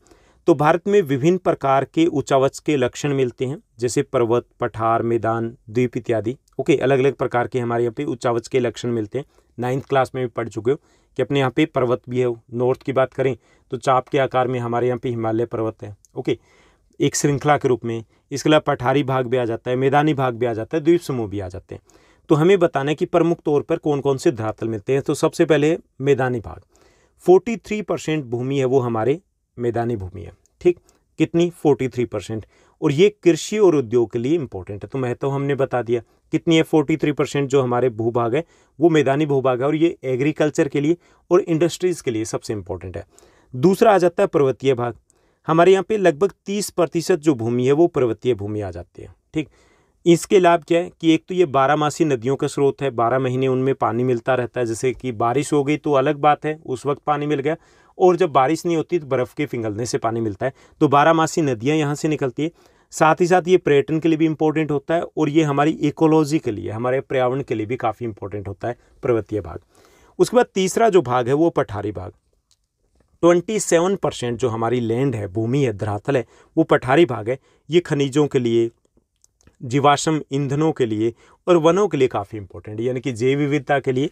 तो भारत में विभिन्न प्रकार के उचावच के लक्षण मिलते हैं, जैसे पर्वत, पठार, मैदान, द्वीप इत्यादि। ओके, अलग अलग प्रकार के हमारे यहाँ पे उचावच के लक्षण मिलते हैं। नाइन्थ क्लास में भी पढ़ चुके हो कि अपने यहाँ पे पर्वत भी है। नॉर्थ की बात करें तो चाप के आकार में हमारे यहाँ पे हिमालय पर्वत है, ओके, एक श्रृंखला के रूप में। इसके अलावा पठारी भाग भी आ जाता है, मैदानी भाग भी आ जाता है, द्वीप समूह भी आ जाते हैं। तो हमें बताना है कि प्रमुख तौर पर कौन कौन से धरातल मिलते हैं। तो सबसे पहले मैदानी भाग, फोर्टी थ्री परसेंट भूमि है वो हमारे मैदानी भूमि है, ठीक, कितनी, फोर्टी थ्री परसेंट। और ये कृषि और उद्योग के लिए इम्पोर्टेंट है, तो महत्व हमने बता दिया कितनी है, फोर्टी थ्री परसेंट जो हमारे भूभाग है वो मैदानी भूभाग है, और ये एग्रीकल्चर के लिए और इंडस्ट्रीज़ के लिए सबसे इम्पोर्टेंट है। दूसरा आ जाता है पर्वतीय भाग, हमारे यहाँ पे लगभग तीस प्रतिशत जो भूमि है वो पर्वतीय भूमि आ जाती है, ठीक। इसके लाभ क्या है कि एक तो ये बारहमासी नदियों का स्रोत है, बारह महीने उनमें पानी मिलता रहता है, जैसे कि बारिश हो गई तो अलग बात है, उस वक्त पानी मिल गया, और जब बारिश नहीं होती तो बर्फ़ के पिघलने से पानी मिलता है, तो बारहमासी नदियाँ यहाँ से निकलती है। साथ ही साथ ये पर्यटन के लिए भी इम्पोर्टेंट होता है, और ये हमारी इकोलॉजी के लिए, हमारे पर्यावरण के लिए भी काफ़ी इम्पोर्टेंट होता है पर्वतीय भाग। उसके बाद तीसरा जो भाग है वो पठारी भाग, ट्वेंटी सेवन परसेंट जो हमारी लैंड है, भूमि है, धरातल है, वो पठारी भाग है। ये खनिजों के लिए, जीवाश्म ईंधनों के लिए और वनों के लिए काफ़ी इम्पोर्टेंट है, यानी कि जैव विविधता के लिए,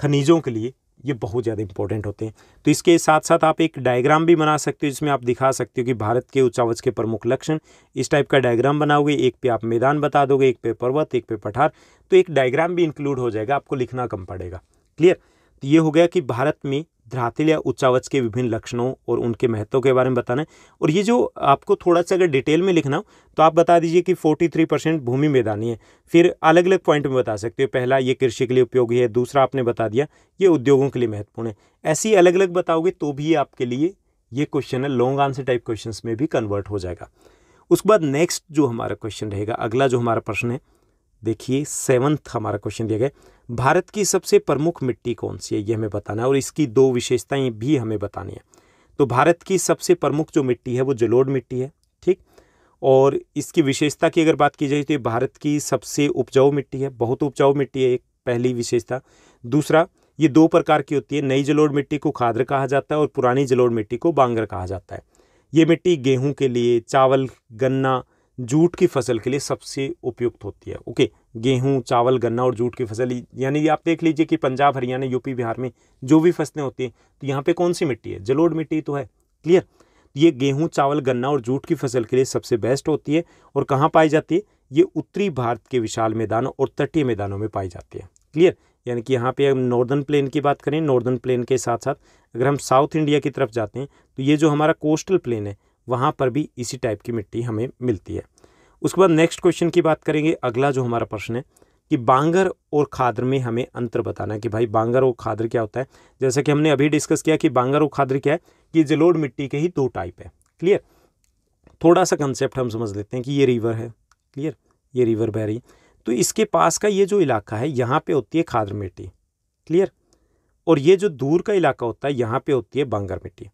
खनिजों के लिए ये बहुत ज़्यादा इंपॉर्टेंट होते हैं। तो इसके साथ साथ आप एक डायग्राम भी बना सकते हो, जिसमें आप दिखा सकते हो कि भारत के उचावच के प्रमुख लक्षण। इस टाइप का डायग्राम बनाओगे, एक पे आप मैदान बता दोगे, एक पे पर्वत, एक पे पठार, तो एक डायग्राम भी इंक्लूड हो जाएगा, आपको लिखना कम पड़ेगा। क्लियर। तो ये हो गया कि भारत में धरातल या उचावच के विभिन्न लक्षणों और उनके महत्व के बारे में बताना है। और ये जो आपको थोड़ा सा अगर डिटेल में लिखना हो तो आप बता दीजिए कि फोर्टी थ्री परसेंट भूमि मैदानी है, फिर अलग अलग पॉइंट में बता सकते हो। पहला, ये कृषि के लिए उपयोगी है, दूसरा आपने बता दिया, ये उद्योगों के लिए महत्वपूर्ण है। ऐसे ही अलग अलग बताओगे तो भी आपके लिए ये क्वेश्चन है, लॉन्ग आंसर टाइप क्वेश्चन में भी कन्वर्ट हो जाएगा। उसके बाद नेक्स्ट जो हमारा क्वेश्चन रहेगा, अगला जो हमारा प्रश्न है, देखिए सेवन्थ हमारा क्वेश्चन दिया गया, भारत की सबसे प्रमुख मिट्टी कौन सी है, ये हमें बताना है, और इसकी दो विशेषताएं भी हमें बतानी है। तो भारत की सबसे प्रमुख जो मिट्टी है वो जलोढ़ मिट्टी है, ठीक, और इसकी विशेषता की अगर बात की जाए तो ये भारत की सबसे उपजाऊ मिट्टी है, बहुत उपजाऊ मिट्टी है, एक पहली विशेषता। दूसरा, ये दो प्रकार की होती है, नई जलोढ़ मिट्टी को खाद्र कहा जाता है और पुरानी जलोढ़ मिट्टी को बांगर कहा जाता है। ये मिट्टी गेहूँ के लिए, चावल, गन्ना, जूट की फसल के लिए सबसे उपयुक्त होती है। ओके, गेहूं, चावल, गन्ना और जूट की फसल, यानी आप देख लीजिए कि पंजाब, हरियाणा, यूपी, बिहार में जो भी फसलें होती हैं तो यहाँ पे कौन सी मिट्टी है, जलोढ़ मिट्टी तो है। क्लियर। ये गेहूं, चावल, गन्ना और जूट की फसल के लिए सबसे बेस्ट होती है। और कहाँ पाई जाती है ये? उत्तरी भारत के विशाल मैदानों और तटीय मैदानों में पाई जाती है। क्लियर। यानी कि यहाँ पे हम नॉर्दर्न प्लेन की बात करें, नॉर्दर्न प्लेन के साथ साथ अगर हम साउथ इंडिया की तरफ जाते हैं तो ये जो हमारा कोस्टल प्लेन है वहाँ पर भी इसी टाइप की मिट्टी हमें मिलती है। उसके बाद नेक्स्ट क्वेश्चन की बात करेंगे। अगला जो हमारा प्रश्न है कि बांगर और खाद्र में हमें अंतर बताना है कि भाई बांगर और खाद्र क्या होता है। जैसा कि हमने अभी डिस्कस किया कि बांगर और खाद्र क्या है, कि जलोढ़ मिट्टी के ही दो टाइप है। क्लियर। थोड़ा सा कंसेप्ट हम समझ लेते हैं कि ये रिवर है, क्लियर, ये रिवर बह रही है, तो इसके पास का ये जो इलाका है यहाँ पर होती है खाद्र मिट्टी, क्लियर, और ये जो दूर का इलाका होता है यहाँ पर होती है बांगर मिट्टी।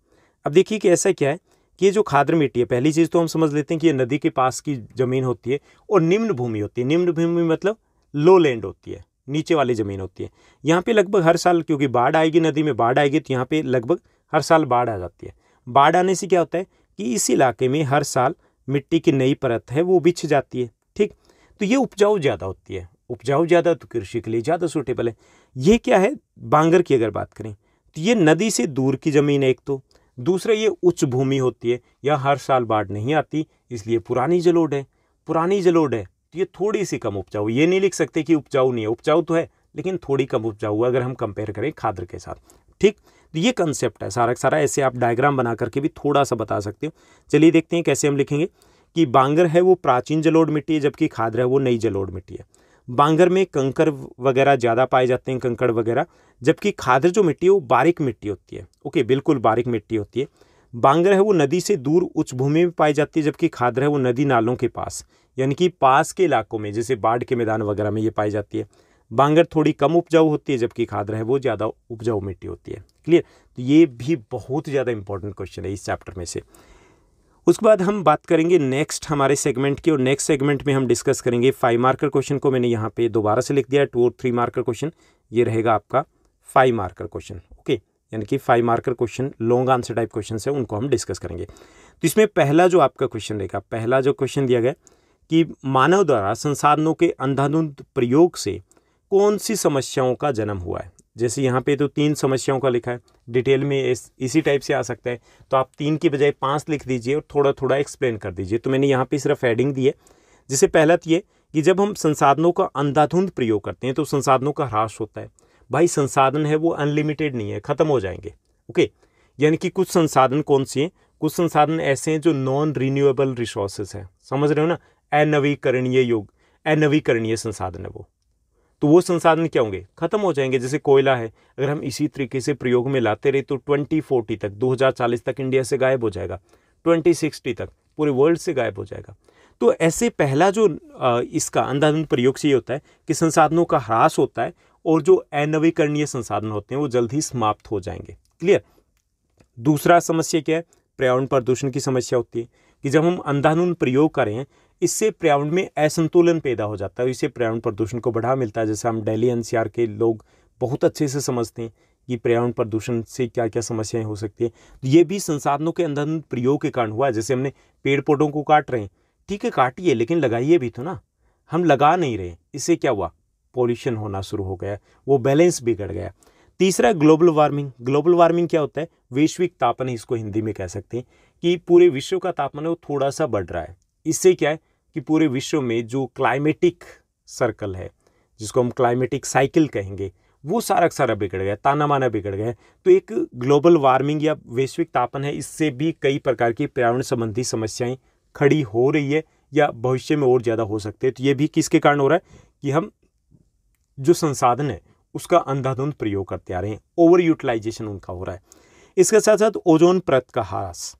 अब देखिए कि ऐसा क्या है कि ये जो खाद्र मिट्टी है, पहली चीज़ तो हम समझ लेते हैं कि ये नदी के पास की ज़मीन होती है और निम्न भूमि होती है। निम्न भूमि मतलब लो लैंड होती है, नीचे वाली ज़मीन होती है। यहाँ पे लगभग हर साल, क्योंकि बाढ़ आएगी, नदी में बाढ़ आएगी, तो यहाँ पे लगभग हर साल बाढ़ आ जाती है। बाढ़ आने से क्या होता है कि इस इलाके में हर साल मिट्टी की नई परत है वो बिछ जाती है, ठीक। तो ये उपजाऊ ज़्यादा होती है, उपजाऊ ज़्यादा तो कृषि के लिए ज़्यादा सूटेबल है। ये क्या है, बांगर की अगर बात करें तो ये नदी से दूर की ज़मीन है एक तो, दूसरा ये उच्च भूमि होती है, या हर साल बाढ़ नहीं आती, इसलिए पुरानी जलोढ़ है। पुरानी जलोढ़ है तो ये थोड़ी सी कम उपजाऊ, ये नहीं लिख सकते कि उपजाऊ नहीं है, उपजाऊ तो है लेकिन थोड़ी कम उपजाऊ अगर हम कंपेयर करें खाद्र के साथ, ठीक। तो ये कंसेप्ट है सारा सारा, ऐसे आप डायग्राम बना करके भी थोड़ा सा बता सकते हो। चलिए देखते हैं कैसे हम लिखेंगे कि बांगर है वो प्राचीन जलोढ़ मिट्टी है, जबकि खाद्र है वो नई जलोढ़ मिट्टी है। बांगर में कंकर वगैरह ज़्यादा पाए जाते हैं, कंकड़ वगैरह, जबकि खाद्र जो मिट्टी है वो बारीक मिट्टी होती है। ओके, बिल्कुल बारीक मिट्टी होती है। बांगर है वो नदी से दूर उच्च भूमि में पाई जाती है, जबकि खाद्र है वो नदी नालों के पास, यानी कि पास के इलाकों में, जैसे बाढ़ के मैदान वगैरह में ये पाई जाती है। बांगर थोड़ी कम उपजाऊ होती है, जबकि खाद्र है वो ज़्यादा उपजाऊ मिट्टी होती है। क्लियर। तो ये भी बहुत ज़्यादा इंपॉर्टेंट क्वेश्चन है इस चैप्टर में से। उसके बाद हम बात करेंगे नेक्स्ट हमारे सेगमेंट की, और नेक्स्ट सेगमेंट में हम डिस्कस करेंगे फाइव मार्कर क्वेश्चन को। मैंने यहाँ पे दोबारा से लिख दिया है, टू और थ्री मार्कर क्वेश्चन, ये रहेगा आपका फाइव मार्कर क्वेश्चन। ओके, यानी कि five marker question, long answer type question है, उनको हम डिस्कस करेंगे। तो इसमें पहला जो आपका क्वेश्चन रहेगा, पहला जो क्वेश्चन दिया गया कि मानव द्वारा संसाधनों के अंधाधुंध प्रयोग से कौन सी समस्याओं का जन्म हुआ है। जैसे यहाँ पे तो तीन समस्याओं का लिखा है, डिटेल में इस इसी टाइप से आ सकता है, तो आप तीन की बजाय पाँच लिख दीजिए और थोड़ा थोड़ा एक्सप्लेन कर दीजिए। तो मैंने यहाँ पे सिर्फ हेडिंग दी है। जैसे पहला तो ये कि जब हम संसाधनों का अंधाधुंध प्रयोग करते हैं तो संसाधनों का ह्रास होता है। भाई संसाधन है वो अनलिमिटेड नहीं है, ख़त्म हो जाएंगे। ओके, यानी कि कुछ संसाधन कौन से हैं, कुछ संसाधन ऐसे हैं जो नॉन रिन्यूएबल रिसोर्सेज हैं, समझ रहे हो ना, अनवीकरणीय योग अनवीकरणीय संसाधन है वो। तो वो संसाधन क्या होंगे, खत्म हो जाएंगे। जैसे कोयला है, अगर हम इसी तरीके से प्रयोग में लाते रहे तो ट्वेंटी फोर्टी तक, दो हज़ार चालीस तक इंडिया से गायब हो जाएगा, ट्वेंटी सिक्सटी तक पूरे वर्ल्ड से गायब हो जाएगा। तो ऐसे पहला जो इसका अंधाधुंध प्रयोग से ये होता है कि संसाधनों का ह्रास होता है और जो अनवीकरणीय संसाधन होते हैं वो जल्द ही समाप्त हो जाएंगे। क्लियर। दूसरा समस्या क्या है, पर्यावरण प्रदूषण की समस्या होती है कि जब हम अंधाधुंध प्रयोग करें इससे पर्यावरण में असंतुलन पैदा हो जाता है, इससे पर्यावरण प्रदूषण को बढ़ा मिलता है। जैसे हम दिल्ली एनसीआर के लोग बहुत अच्छे से समझते हैं कि पर्यावरण प्रदूषण से क्या क्या समस्याएं हो सकती है। तो ये भी संसाधनों के अंधाधुंध प्रयोग के कारण हुआ है। जैसे हमने पेड़ पौधों को काट रहे हैं, ठीक है काटिए, लेकिन लगाइए भी तो ना, हम लगा नहीं रहे। इससे क्या हुआ, पॉल्यूशन होना शुरू हो गया, वो बैलेंस बिगड़ गया। तीसरा ग्लोबल वार्मिंग। ग्लोबल वार्मिंग क्या होता है, वैश्विक तापन, इसको हिंदी में कह सकते हैं कि पूरे विश्व का तापमान है वो थोड़ा सा बढ़ रहा है। इससे क्या है कि पूरे विश्व में जो क्लाइमेटिक सर्कल है, जिसको हम क्लाइमेटिक साइकिल कहेंगे, वो सारा का सारा बिगड़ गया, ताना माना बिगड़ गया। तो एक ग्लोबल वार्मिंग या वैश्विक तापन है, इससे भी कई प्रकार की पर्यावरण संबंधी समस्याएँ खड़ी हो रही है या भविष्य में और ज़्यादा हो सकते हैं। तो ये भी किसके कारण हो रहा है कि हम जो संसाधन है उसका अंधाधुंध प्रयोग करते आ रहे हैं, ओवर यूटिलाइजेशन उनका हो रहा है। इसके साथ साथ ओजोन परत का ह्रास।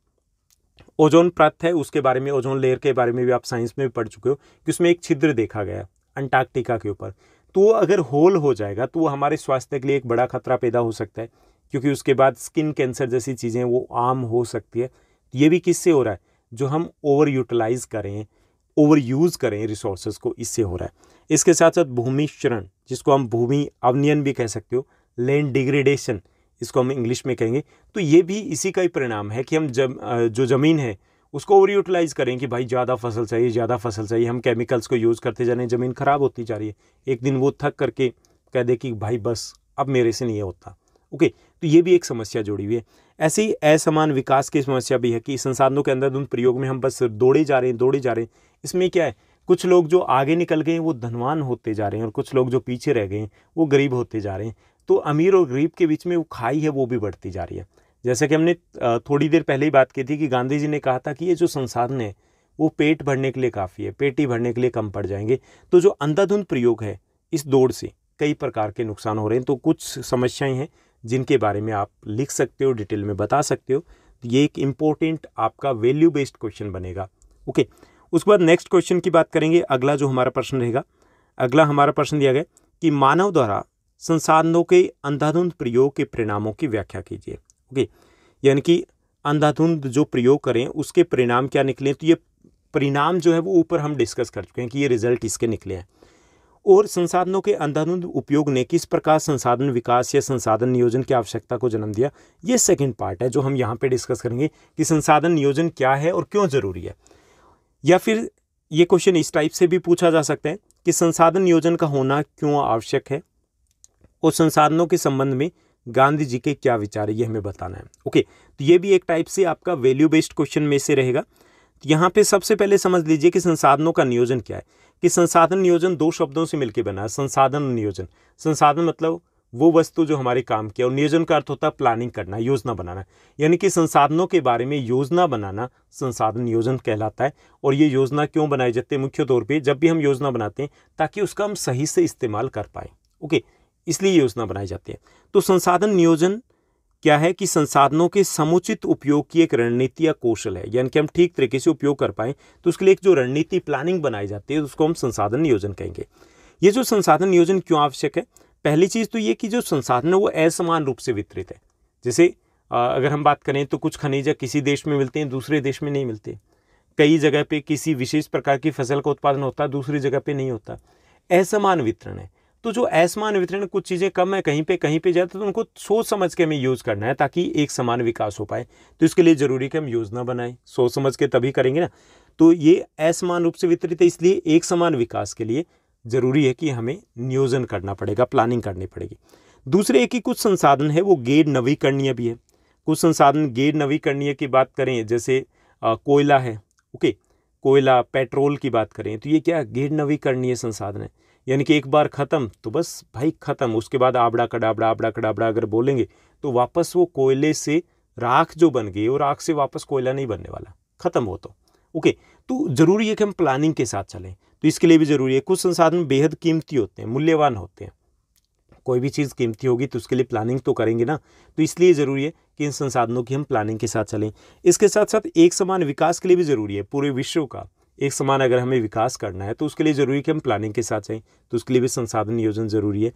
ओजोन परत है, उसके बारे में, ओजोन लेयर के बारे में भी आप साइंस में भी पढ़ चुके हो कि उसमें एक छिद्र देखा गया अंटार्कटिका के ऊपर। तो वो अगर होल हो जाएगा तो वो हमारे स्वास्थ्य के लिए एक बड़ा खतरा पैदा हो सकता है, क्योंकि उसके बाद स्किन कैंसर जैसी चीज़ें वो आम हो सकती है। तो ये भी किससे हो रहा है, जो हम ओवर यूटिलाइज करें, ओवर यूज़ करें रिसोर्सेज को, इससे हो रहा है। इसके साथ साथ भूमि क्षरण, जिसको हम भूमि अवनयन भी कह सकते हो, लैंड डिग्रेडेशन इसको हम इंग्लिश में कहेंगे। तो ये भी इसी का ही परिणाम है कि हम जब जो ज़मीन है उसको ओवर यूटिलाइज़ करें कि भाई ज़्यादा फसल चाहिए, ज़्यादा फसल चाहिए, हम केमिकल्स को यूज़ करते जा रहे हैं, ज़मीन ख़राब होती जा रही है। एक दिन वो थक करके कह दे कि भाई बस अब मेरे से नहीं होता। ओके, तो ये भी एक समस्या जुड़ी हुई है। ऐसे ही असमान विकास की समस्या भी है कि संसाधनों के अंदर उन प्रयोग में हम बस दौड़े जा रहे हैं दौड़े जा रहे हैं। इसमें क्या है, कुछ लोग जो आगे निकल गए हैं वो धनवान होते जा रहे हैं और कुछ लोग जो पीछे रह गए हैं वो गरीब होते जा रहे हैं। तो अमीर और गरीब के बीच में वो खाई है वो भी बढ़ती जा रही है। जैसे कि हमने थोड़ी देर पहले ही बात की थी कि गांधी जी ने कहा था कि ये जो संसाधन है वो पेट भरने के लिए काफ़ी है, पेट ही भरने के लिए कम पड़ जाएंगे। तो जो अंधाधुंध प्रयोग है, इस दौड़ से कई प्रकार के नुकसान हो रहे हैं। तो कुछ समस्याएँ हैं जिनके बारे में आप लिख सकते हो, डिटेल में बता सकते हो। तो ये एक इम्पोर्टेंट आपका वैल्यू बेस्ड क्वेश्चन बनेगा। ओके, उसके बाद नेक्स्ट क्वेश्चन की बात करेंगे। अगला जो हमारा प्रश्न रहेगा, अगला हमारा प्रश्न दिया गया कि मानव द्वारा संसाधनों के अंधाधुंध प्रयोग के परिणामों की व्याख्या कीजिए। ओके, यानी कि अंधाधुंध जो प्रयोग करें उसके परिणाम क्या निकले। तो ये परिणाम जो है वो ऊपर हम डिस्कस कर चुके हैं कि ये रिजल्ट इसके निकले हैं। और संसाधनों के अंधाधुंध उपयोग ने किस प्रकार संसाधन विकास या संसाधन नियोजन की आवश्यकता को जन्म दिया, ये सेकंड पार्ट है जो हम यहाँ पे डिस्कस करेंगे कि संसाधन नियोजन क्या है और क्यों ज़रूरी है। या फिर ये क्वेश्चन इस टाइप से भी पूछा जा सकता है कि संसाधन नियोजन का होना क्यों आवश्यक है और संसाधनों के संबंध में गांधी जी के क्या विचार है, ये हमें बताना है। ओके, तो ये भी एक टाइप से आपका वैल्यू बेस्ड क्वेश्चन में से रहेगा। तो यहाँ पे सबसे पहले समझ लीजिए कि संसाधनों का नियोजन क्या है। कि संसाधन नियोजन दो शब्दों से मिलकर बना है, संसाधन नियोजन। संसाधन मतलब वो वस्तु जो हमारे काम की, और नियोजन का अर्थ होता है प्लानिंग करना, योजना बनाना। यानी कि संसाधनों के बारे में योजना बनाना संसाधन नियोजन कहलाता है। और ये योजना क्यों बनाई जाती है, मुख्य तौर पर जब भी हम योजना बनाते हैं ताकि उसका हम सही से इस्तेमाल कर पाएँ। ओके, इसलिए योजना बनाई जाती है। तो संसाधन नियोजन क्या है कि संसाधनों के समुचित उपयोग की एक रणनीति या कौशल है। यानी कि हम ठीक तरीके से उपयोग कर पाएँ तो उसके लिए एक जो रणनीति प्लानिंग बनाई जाती है उसको हम संसाधन नियोजन कहेंगे। ये जो संसाधन नियोजन क्यों आवश्यक है, पहली चीज़ तो ये कि जो संसाधन है वो असमान रूप से वितरित है। जैसे अगर हम बात करें तो कुछ खनिज किसी देश में मिलते हैं, दूसरे देश में नहीं मिलते। कई जगह पर किसी विशेष प्रकार की फसल का उत्पादन होता है, दूसरी जगह पर नहीं होता। असमान वितरण है। तो जो असमान वितरण कुछ चीज़ें कम है कहीं पे कहीं पे ज़्यादा, तो उनको सोच समझ के हमें यूज़ करना है ताकि एक समान विकास हो पाए। तो इसके लिए ज़रूरी कि हम योजना बनाएं, सोच समझ के तभी करेंगे ना। तो ये असमान रूप से वितरित है, इसलिए एक समान विकास के लिए ज़रूरी है कि हमें नियोजन करना पड़ेगा, प्लानिंग करनी पड़ेगी। दूसरे एक ही कुछ संसाधन है वो गैर नवीकरणीय भी है। कुछ संसाधन गैर नवीकरणीय की बात करें जैसे कोयला है, ओके, कोयला पेट्रोल की बात करें तो ये क्या गैर नवीकरणीय संसाधन है, यानी कि एक बार ख़त्म तो बस भाई ख़त्म, उसके बाद आबड़ा कडाबड़ा आबड़ा कडाबड़ा अगर बोलेंगे तो वापस वो कोयले से राख जो बन गई और राख से वापस कोयला नहीं बनने वाला, ख़त्म हो तो ओके। तो ज़रूरी है कि हम प्लानिंग के साथ चलें, तो इसके लिए भी ज़रूरी है। कुछ संसाधन बेहद कीमती होते हैं, मूल्यवान होते हैं, कोई भी चीज़ कीमती होगी तो उसके लिए प्लानिंग तो करेंगे ना, तो इसलिए ज़रूरी है कि इन संसाधनों की हम प्लानिंग के साथ चलें। इसके साथ साथ एक समान विकास के लिए भी ज़रूरी है, पूरे विश्व का एक समान अगर हमें विकास करना है तो उसके लिए ज़रूरी है कि हम प्लानिंग के साथ चलें, तो उसके लिए भी संसाधन नियोजन ज़रूरी है।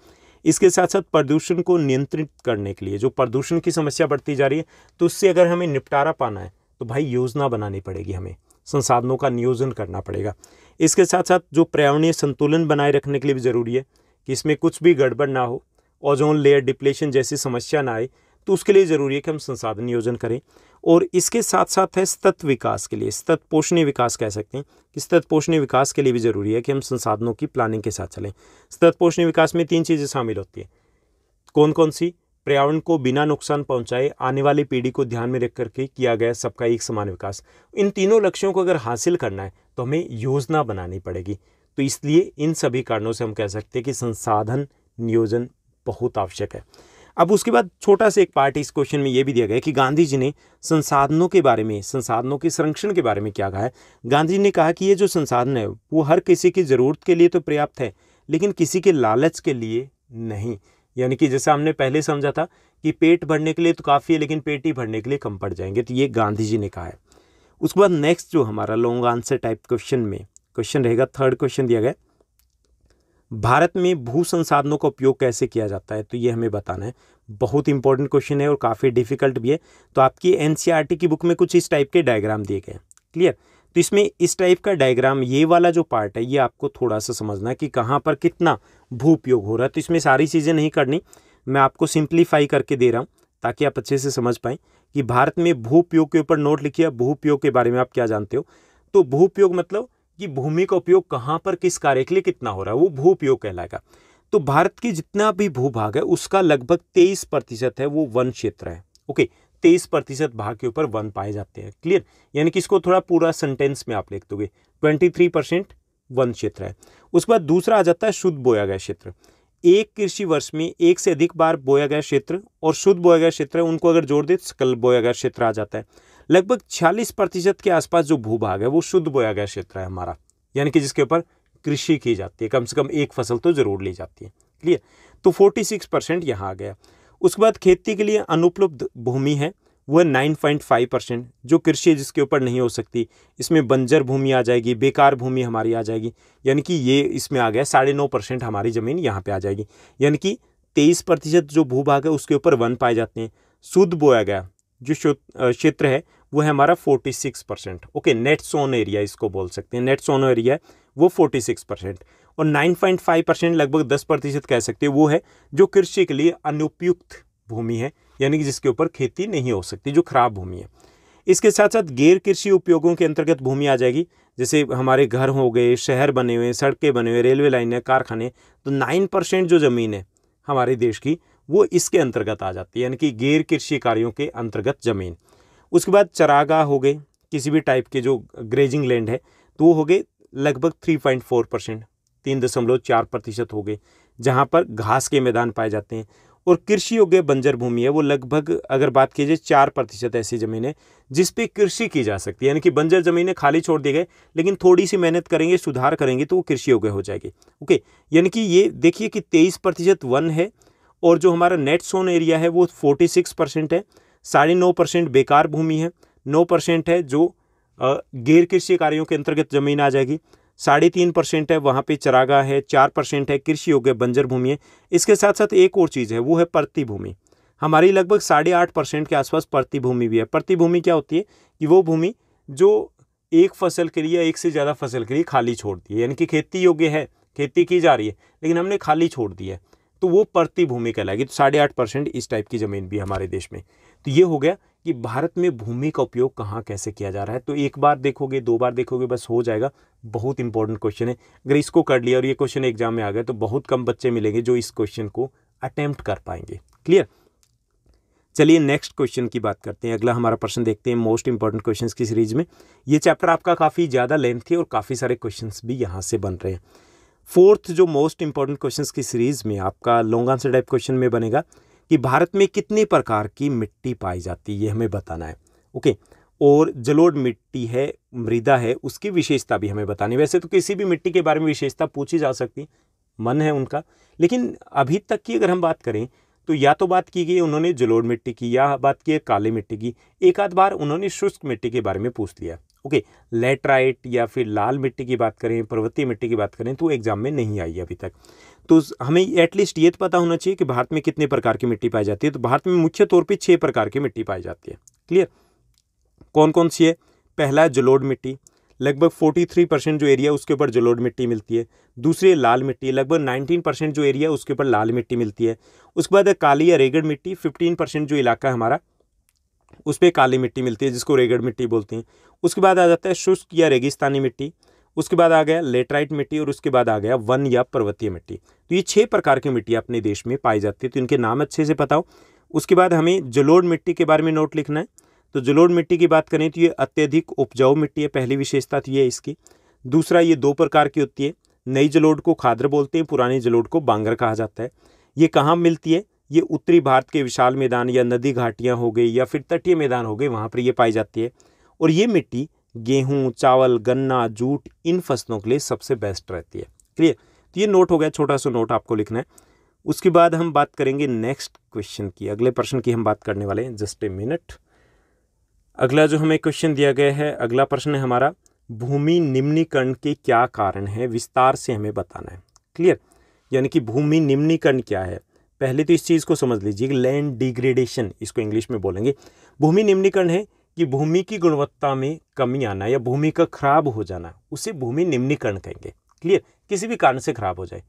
इसके साथ साथ प्रदूषण को नियंत्रित करने के लिए, जो प्रदूषण की समस्या बढ़ती जा रही है तो उससे अगर हमें निपटारा पाना है तो भाई योजना बनानी पड़ेगी, हमें संसाधनों का नियोजन करना पड़ेगा। इसके साथ साथ जो पर्यावरणीय संतुलन बनाए रखने के लिए भी ज़रूरी है कि इसमें कुछ भी गड़बड़ ना हो, ओजोन लेयर डिप्लेशन जैसी समस्या ना आए, तो उसके लिए ज़रूरी है कि हम संसाधन नियोजन करें। और इसके साथ साथ है सतत विकास के लिए, सतत पोषणीय विकास कह सकते हैं कि सतत पोषणीय विकास के लिए भी ज़रूरी है कि हम संसाधनों की प्लानिंग के साथ चलें। सतत पोषणीय विकास में तीन चीज़ें शामिल होती हैं, कौन कौन सी? पर्यावरण को बिना नुकसान पहुंचाए आने वाली पीढ़ी को ध्यान में रख करके किया गया सबका एक समान विकास। इन तीनों लक्ष्यों को अगर हासिल करना है तो हमें योजना बनानी पड़ेगी। तो इसलिए इन सभी कारणों से हम कह सकते हैं कि संसाधन नियोजन बहुत आवश्यक है। अब उसके बाद छोटा सा एक पार्ट इस क्वेश्चन में ये भी दिया गया है कि गांधी जी ने संसाधनों के बारे में, संसाधनों के संरक्षण के बारे में क्या कहा है। गांधी जी ने कहा कि ये जो संसाधन है वो हर किसी की ज़रूरत के लिए तो पर्याप्त है, लेकिन किसी के लालच के लिए नहीं। यानी कि जैसा हमने पहले समझा था कि पेट भरने के लिए तो काफ़ी है लेकिन पेट ही भरने के लिए कम पड़ जाएंगे, तो ये गांधी जी ने कहा है। उसके बाद नेक्स्ट जो हमारा लॉन्ग आंसर टाइप क्वेश्चन में क्वेश्चन रहेगा, थर्ड क्वेश्चन दिया गया भारत में भू संसाधनों का उपयोग कैसे किया जाता है, तो ये हमें बताना है। बहुत इंपॉर्टेंट क्वेश्चन है और काफ़ी डिफिकल्ट भी है। तो आपकी एनसीईआरटी की बुक में कुछ इस टाइप के डायग्राम दिए गए हैं, क्लियर। तो इसमें इस टाइप का डायग्राम, ये वाला जो पार्ट है, ये आपको थोड़ा सा समझना है कि कहाँ पर कितना भू उपयोग हो रहा है। तो इसमें सारी चीज़ें नहीं करनी, मैं आपको सिंप्लीफाई करके दे रहा हूँ ताकि आप अच्छे से समझ पाएँ कि भारत में भू उपयोग के ऊपर नोट लिखिए। भू उपयोग के बारे में आप क्या जानते हो? तो भू उपयोग मतलब कि भूमि का उपयोग कहाँ पर किस कार्य के लिए कितना हो रहा है, वो भू उपयोग कहलाएगा। तो भारत की जितना भी भूभाग है उसका लगभग तेईस प्रतिशत है वो वन क्षेत्र है, ओके। तेईस प्रतिशत भाग के ऊपर वन पाए जाते हैं, क्लियर। यानी कि इसको थोड़ा पूरा सेंटेंस में आप लिख दोगे, ट्वेंटी थ्री परसेंट वन क्षेत्र है। उसके बाद दूसरा आ जाता है शुद्ध बोया गया क्षेत्र। एक कृषि वर्ष में एक से अधिक बार बोया गया क्षेत्र और शुद्ध बोया गया क्षेत्र है, उनको अगर जोड़ दे तो सकल बोया गया क्षेत्र आ जाता है। लगभग छियालीस प्रतिशत के आसपास जो भूभाग है वो शुद्ध बोया गया क्षेत्र है हमारा, यानी कि जिसके ऊपर कृषि की जाती है, कम से कम एक फसल तो जरूर ली जाती है, क्लियर। तो फोर्टी सिक्स परसेंट यहाँ आ गया। उसके बाद खेती के लिए अनुपलब्ध भूमि है वह नाइन पॉइंट फाइव परसेंट, जो कृषि है जिसके ऊपर नहीं हो सकती, इसमें बंजर भूमि आ जाएगी, बेकार भूमि हमारी आ जाएगी। यानी कि ये इसमें आ गया साढ़े नौ परसेंट हमारी ज़मीन यहाँ पे आ जाएगी। यानी कि तेईस प्रतिशत जो भूभाग है उसके ऊपर वन पाए जाते हैं। शुद्ध बोया गया जो क्षेत्र है वो है हमारा forty six percent, okay. Net sown area इसको बोल सकते हैं, नेट सोन एरिया वो फोर्टी सिक्स परसेंट। और नाइन पॉइंट फाइव परसेंट लगभग दस प्रतिशत कह सकते हैं वो है जो कृषि के लिए अनुपयुक्त भूमि है, यानी कि जिसके ऊपर खेती नहीं हो सकती, जो खराब भूमि है। इसके साथ साथ गैर कृषि उपयोगों के अंतर्गत भूमि आ जाएगी, जैसे हमारे घर हो गए, शहर बने हुए, सड़कें बने हुए, रेलवे लाइनें, कारखाने। तो नाइन परसेंट जो ज़मीन है हमारे देश की वो इसके अंतर्गत आ जाती है, यानी कि गैर कृषि कार्यों के अंतर्गत ज़मीन। उसके बाद चरागाह हो गए, किसी भी टाइप के जो ग्रेजिंग लैंड है, तो वो हो गए लगभग थ्री पॉइंट फोर परसेंट, तीन दशमलव चार प्रतिशत हो गए, जहाँ पर घास के मैदान पाए जाते हैं। और कृषि योग्य बंजर भूमि है वो लगभग अगर बात की जाए चार प्रतिशत ऐसी ज़मीन है जिस पे कृषि की जा सकती है, यानी कि बंजर ज़मीनें खाली छोड़ दी गए, लेकिन थोड़ी सी मेहनत करेंगे, सुधार करेंगे तो वो कृषि योग्य हो जाएगी, ओके। यानी कि ये देखिए कि तेईस प्रतिशत वन है और जो हमारा नेट सोन एरिया है वो फोर्टी सिक्स परसेंट है, साढ़े नौ परसेंट बेकार भूमि है, नौ परसेंट है जो गैर कृषि कार्यों के अंतर्गत ज़मीन आ जाएगी, साढ़े तीन परसेंट है वहाँ पे चरागाह है, चार परसेंट है कृषि योग्य बंजर भूमि है। इसके साथ साथ एक और चीज़ है वो है प्रतिभूमि। हमारी लगभग साढ़े आठ परसेंट के आसपास प्रतिभूमि भी है। प्रतिभूमि क्या होती है कि वो भूमि जो एक फसल के लिए, एक से ज़्यादा फसल के लिए खाली छोड़ती है, यानी कि खेती योग्य है खेती की जा रही है लेकिन हमने खाली छोड़ दी है, तो वो परती भूमि कहलाएगी। तो साढ़े आठ परसेंट इस टाइप की ज़मीन भी हमारे देश में। तो ये हो गया कि भारत में भूमि का उपयोग कहाँ कैसे किया जा रहा है। तो एक बार देखोगे, दो बार देखोगे, बस हो जाएगा। बहुत इंपॉर्टेंट क्वेश्चन है, अगर इसको कर लिया और ये क्वेश्चन एग्जाम में आ गया तो बहुत कम बच्चे मिलेंगे जो इस क्वेश्चन को अटैम्प्ट कर पाएंगे। क्लियर। चलिए नेक्स्ट क्वेश्चन की बात करते हैं। अगला हमारा प्रश्न देखते हैं मोस्ट इंपॉर्टेंट क्वेश्चंस की सीरीज में। ये चैप्टर आपका काफ़ी ज़्यादा लेंथी है और काफ़ी सारे क्वेश्चंस भी यहाँ से बन रहे हैं। फोर्थ जो मोस्ट इंपॉर्टेंट क्वेश्चंस की सीरीज में आपका लॉन्ग आंसर टाइप क्वेश्चन में बनेगा कि भारत में कितने प्रकार की मिट्टी पाई जाती है, ये हमें बताना है। ओके, और जलोढ़ मिट्टी है, मृदा है, उसकी विशेषता भी हमें बतानी है। वैसे तो किसी भी मिट्टी के बारे में विशेषता पूछी जा सकती, मन है उनका, लेकिन अभी तक की अगर हम बात करें तो या तो बात की गई उन्होंने जलोढ़ मिट्टी की, या बात की है काली मिट्टी की, एक आध बार उन्होंने शुष्क मिट्टी के बारे में पूछ लिया। ओके, लेटराइट या फिर लाल मिट्टी की बात करें, पर्वतीय मिट्टी की बात करें, तो एग्जाम में नहीं आई अभी तक। तो हमें एटलीस्ट ये तो पता होना चाहिए कि भारत में कितने प्रकार की मिट्टी पाई जाती है। तो भारत में मुख्य तौर पर छः प्रकार की मिट्टी पाई जाती है। क्लियर। कौन कौन सी है? पहला जलोढ़ मिट्टी, लगभग तैंतालीस परसेंट जो एरिया उसके ऊपर जलोढ़ मिट्टी मिलती है। दूसरी लाल मिट्टी, लगभग उन्नीस परसेंट जो एरिया उसके ऊपर लाल मिट्टी मिलती है। उसके बाद काली या रेगड़ मिट्टी, पंद्रह परसेंट जो इलाका है हमारा उस पर काली मिट्टी मिलती है जिसको रेगड़ मिट्टी बोलते हैं। उसके बाद आ जाता है शुष्क या रेगिस्तानी मिट्टी, उसके बाद आ गया लेटराइट मिट्टी, और उसके बाद आ गया वन या पर्वतीय मिट्टी। तो ये छः प्रकार की मिट्टी अपने देश में पाई जाती है, तो इनके नाम अच्छे से पता हो। उसके बाद हमें जलोढ़ मिट्टी के बारे में नोट लिखना है। तो जलोढ़ मिट्टी की बात करें तो ये अत्यधिक उपजाऊ मिट्टी है, पहली विशेषता तो ये है इसकी। दूसरा, ये दो प्रकार की होती है, नई जलोढ़ को खादर बोलते हैं, पुरानी जलोढ़ को बांगर कहा जाता है। ये कहाँ मिलती है? ये उत्तरी भारत के विशाल मैदान या नदी घाटियाँ हो गई या फिर तटीय मैदान हो गए, वहाँ पर ये पाई जाती है। और ये मिट्टी गेहूँ, चावल, गन्ना, जूट, इन फसलों के लिए सबसे बेस्ट रहती है। क्लियर। तो ये नोट हो गया, छोटा सा नोट आपको लिखना है। उसके बाद हम बात करेंगे नेक्स्ट क्वेश्चन की, अगले प्रश्न की हम बात करने वाले हैं। Just a minute. अगला जो हमें क्वेश्चन दिया गया है, अगला प्रश्न है हमारा, भूमि निम्नीकरण के क्या कारण है, विस्तार से हमें बताना है। क्लियर। यानी कि भूमि निम्नीकरण क्या है, पहले तो इस चीज़ को समझ लीजिए कि लैंड डिग्रेडेशन, इसको इंग्लिश में बोलेंगे। भूमि निम्नीकरण है कि भूमि की गुणवत्ता में कमी आना या भूमि का खराब हो जाना, उसे भूमि निम्नीकरण कहेंगे। क्लियर। किसी भी कारण से खराब हो जाए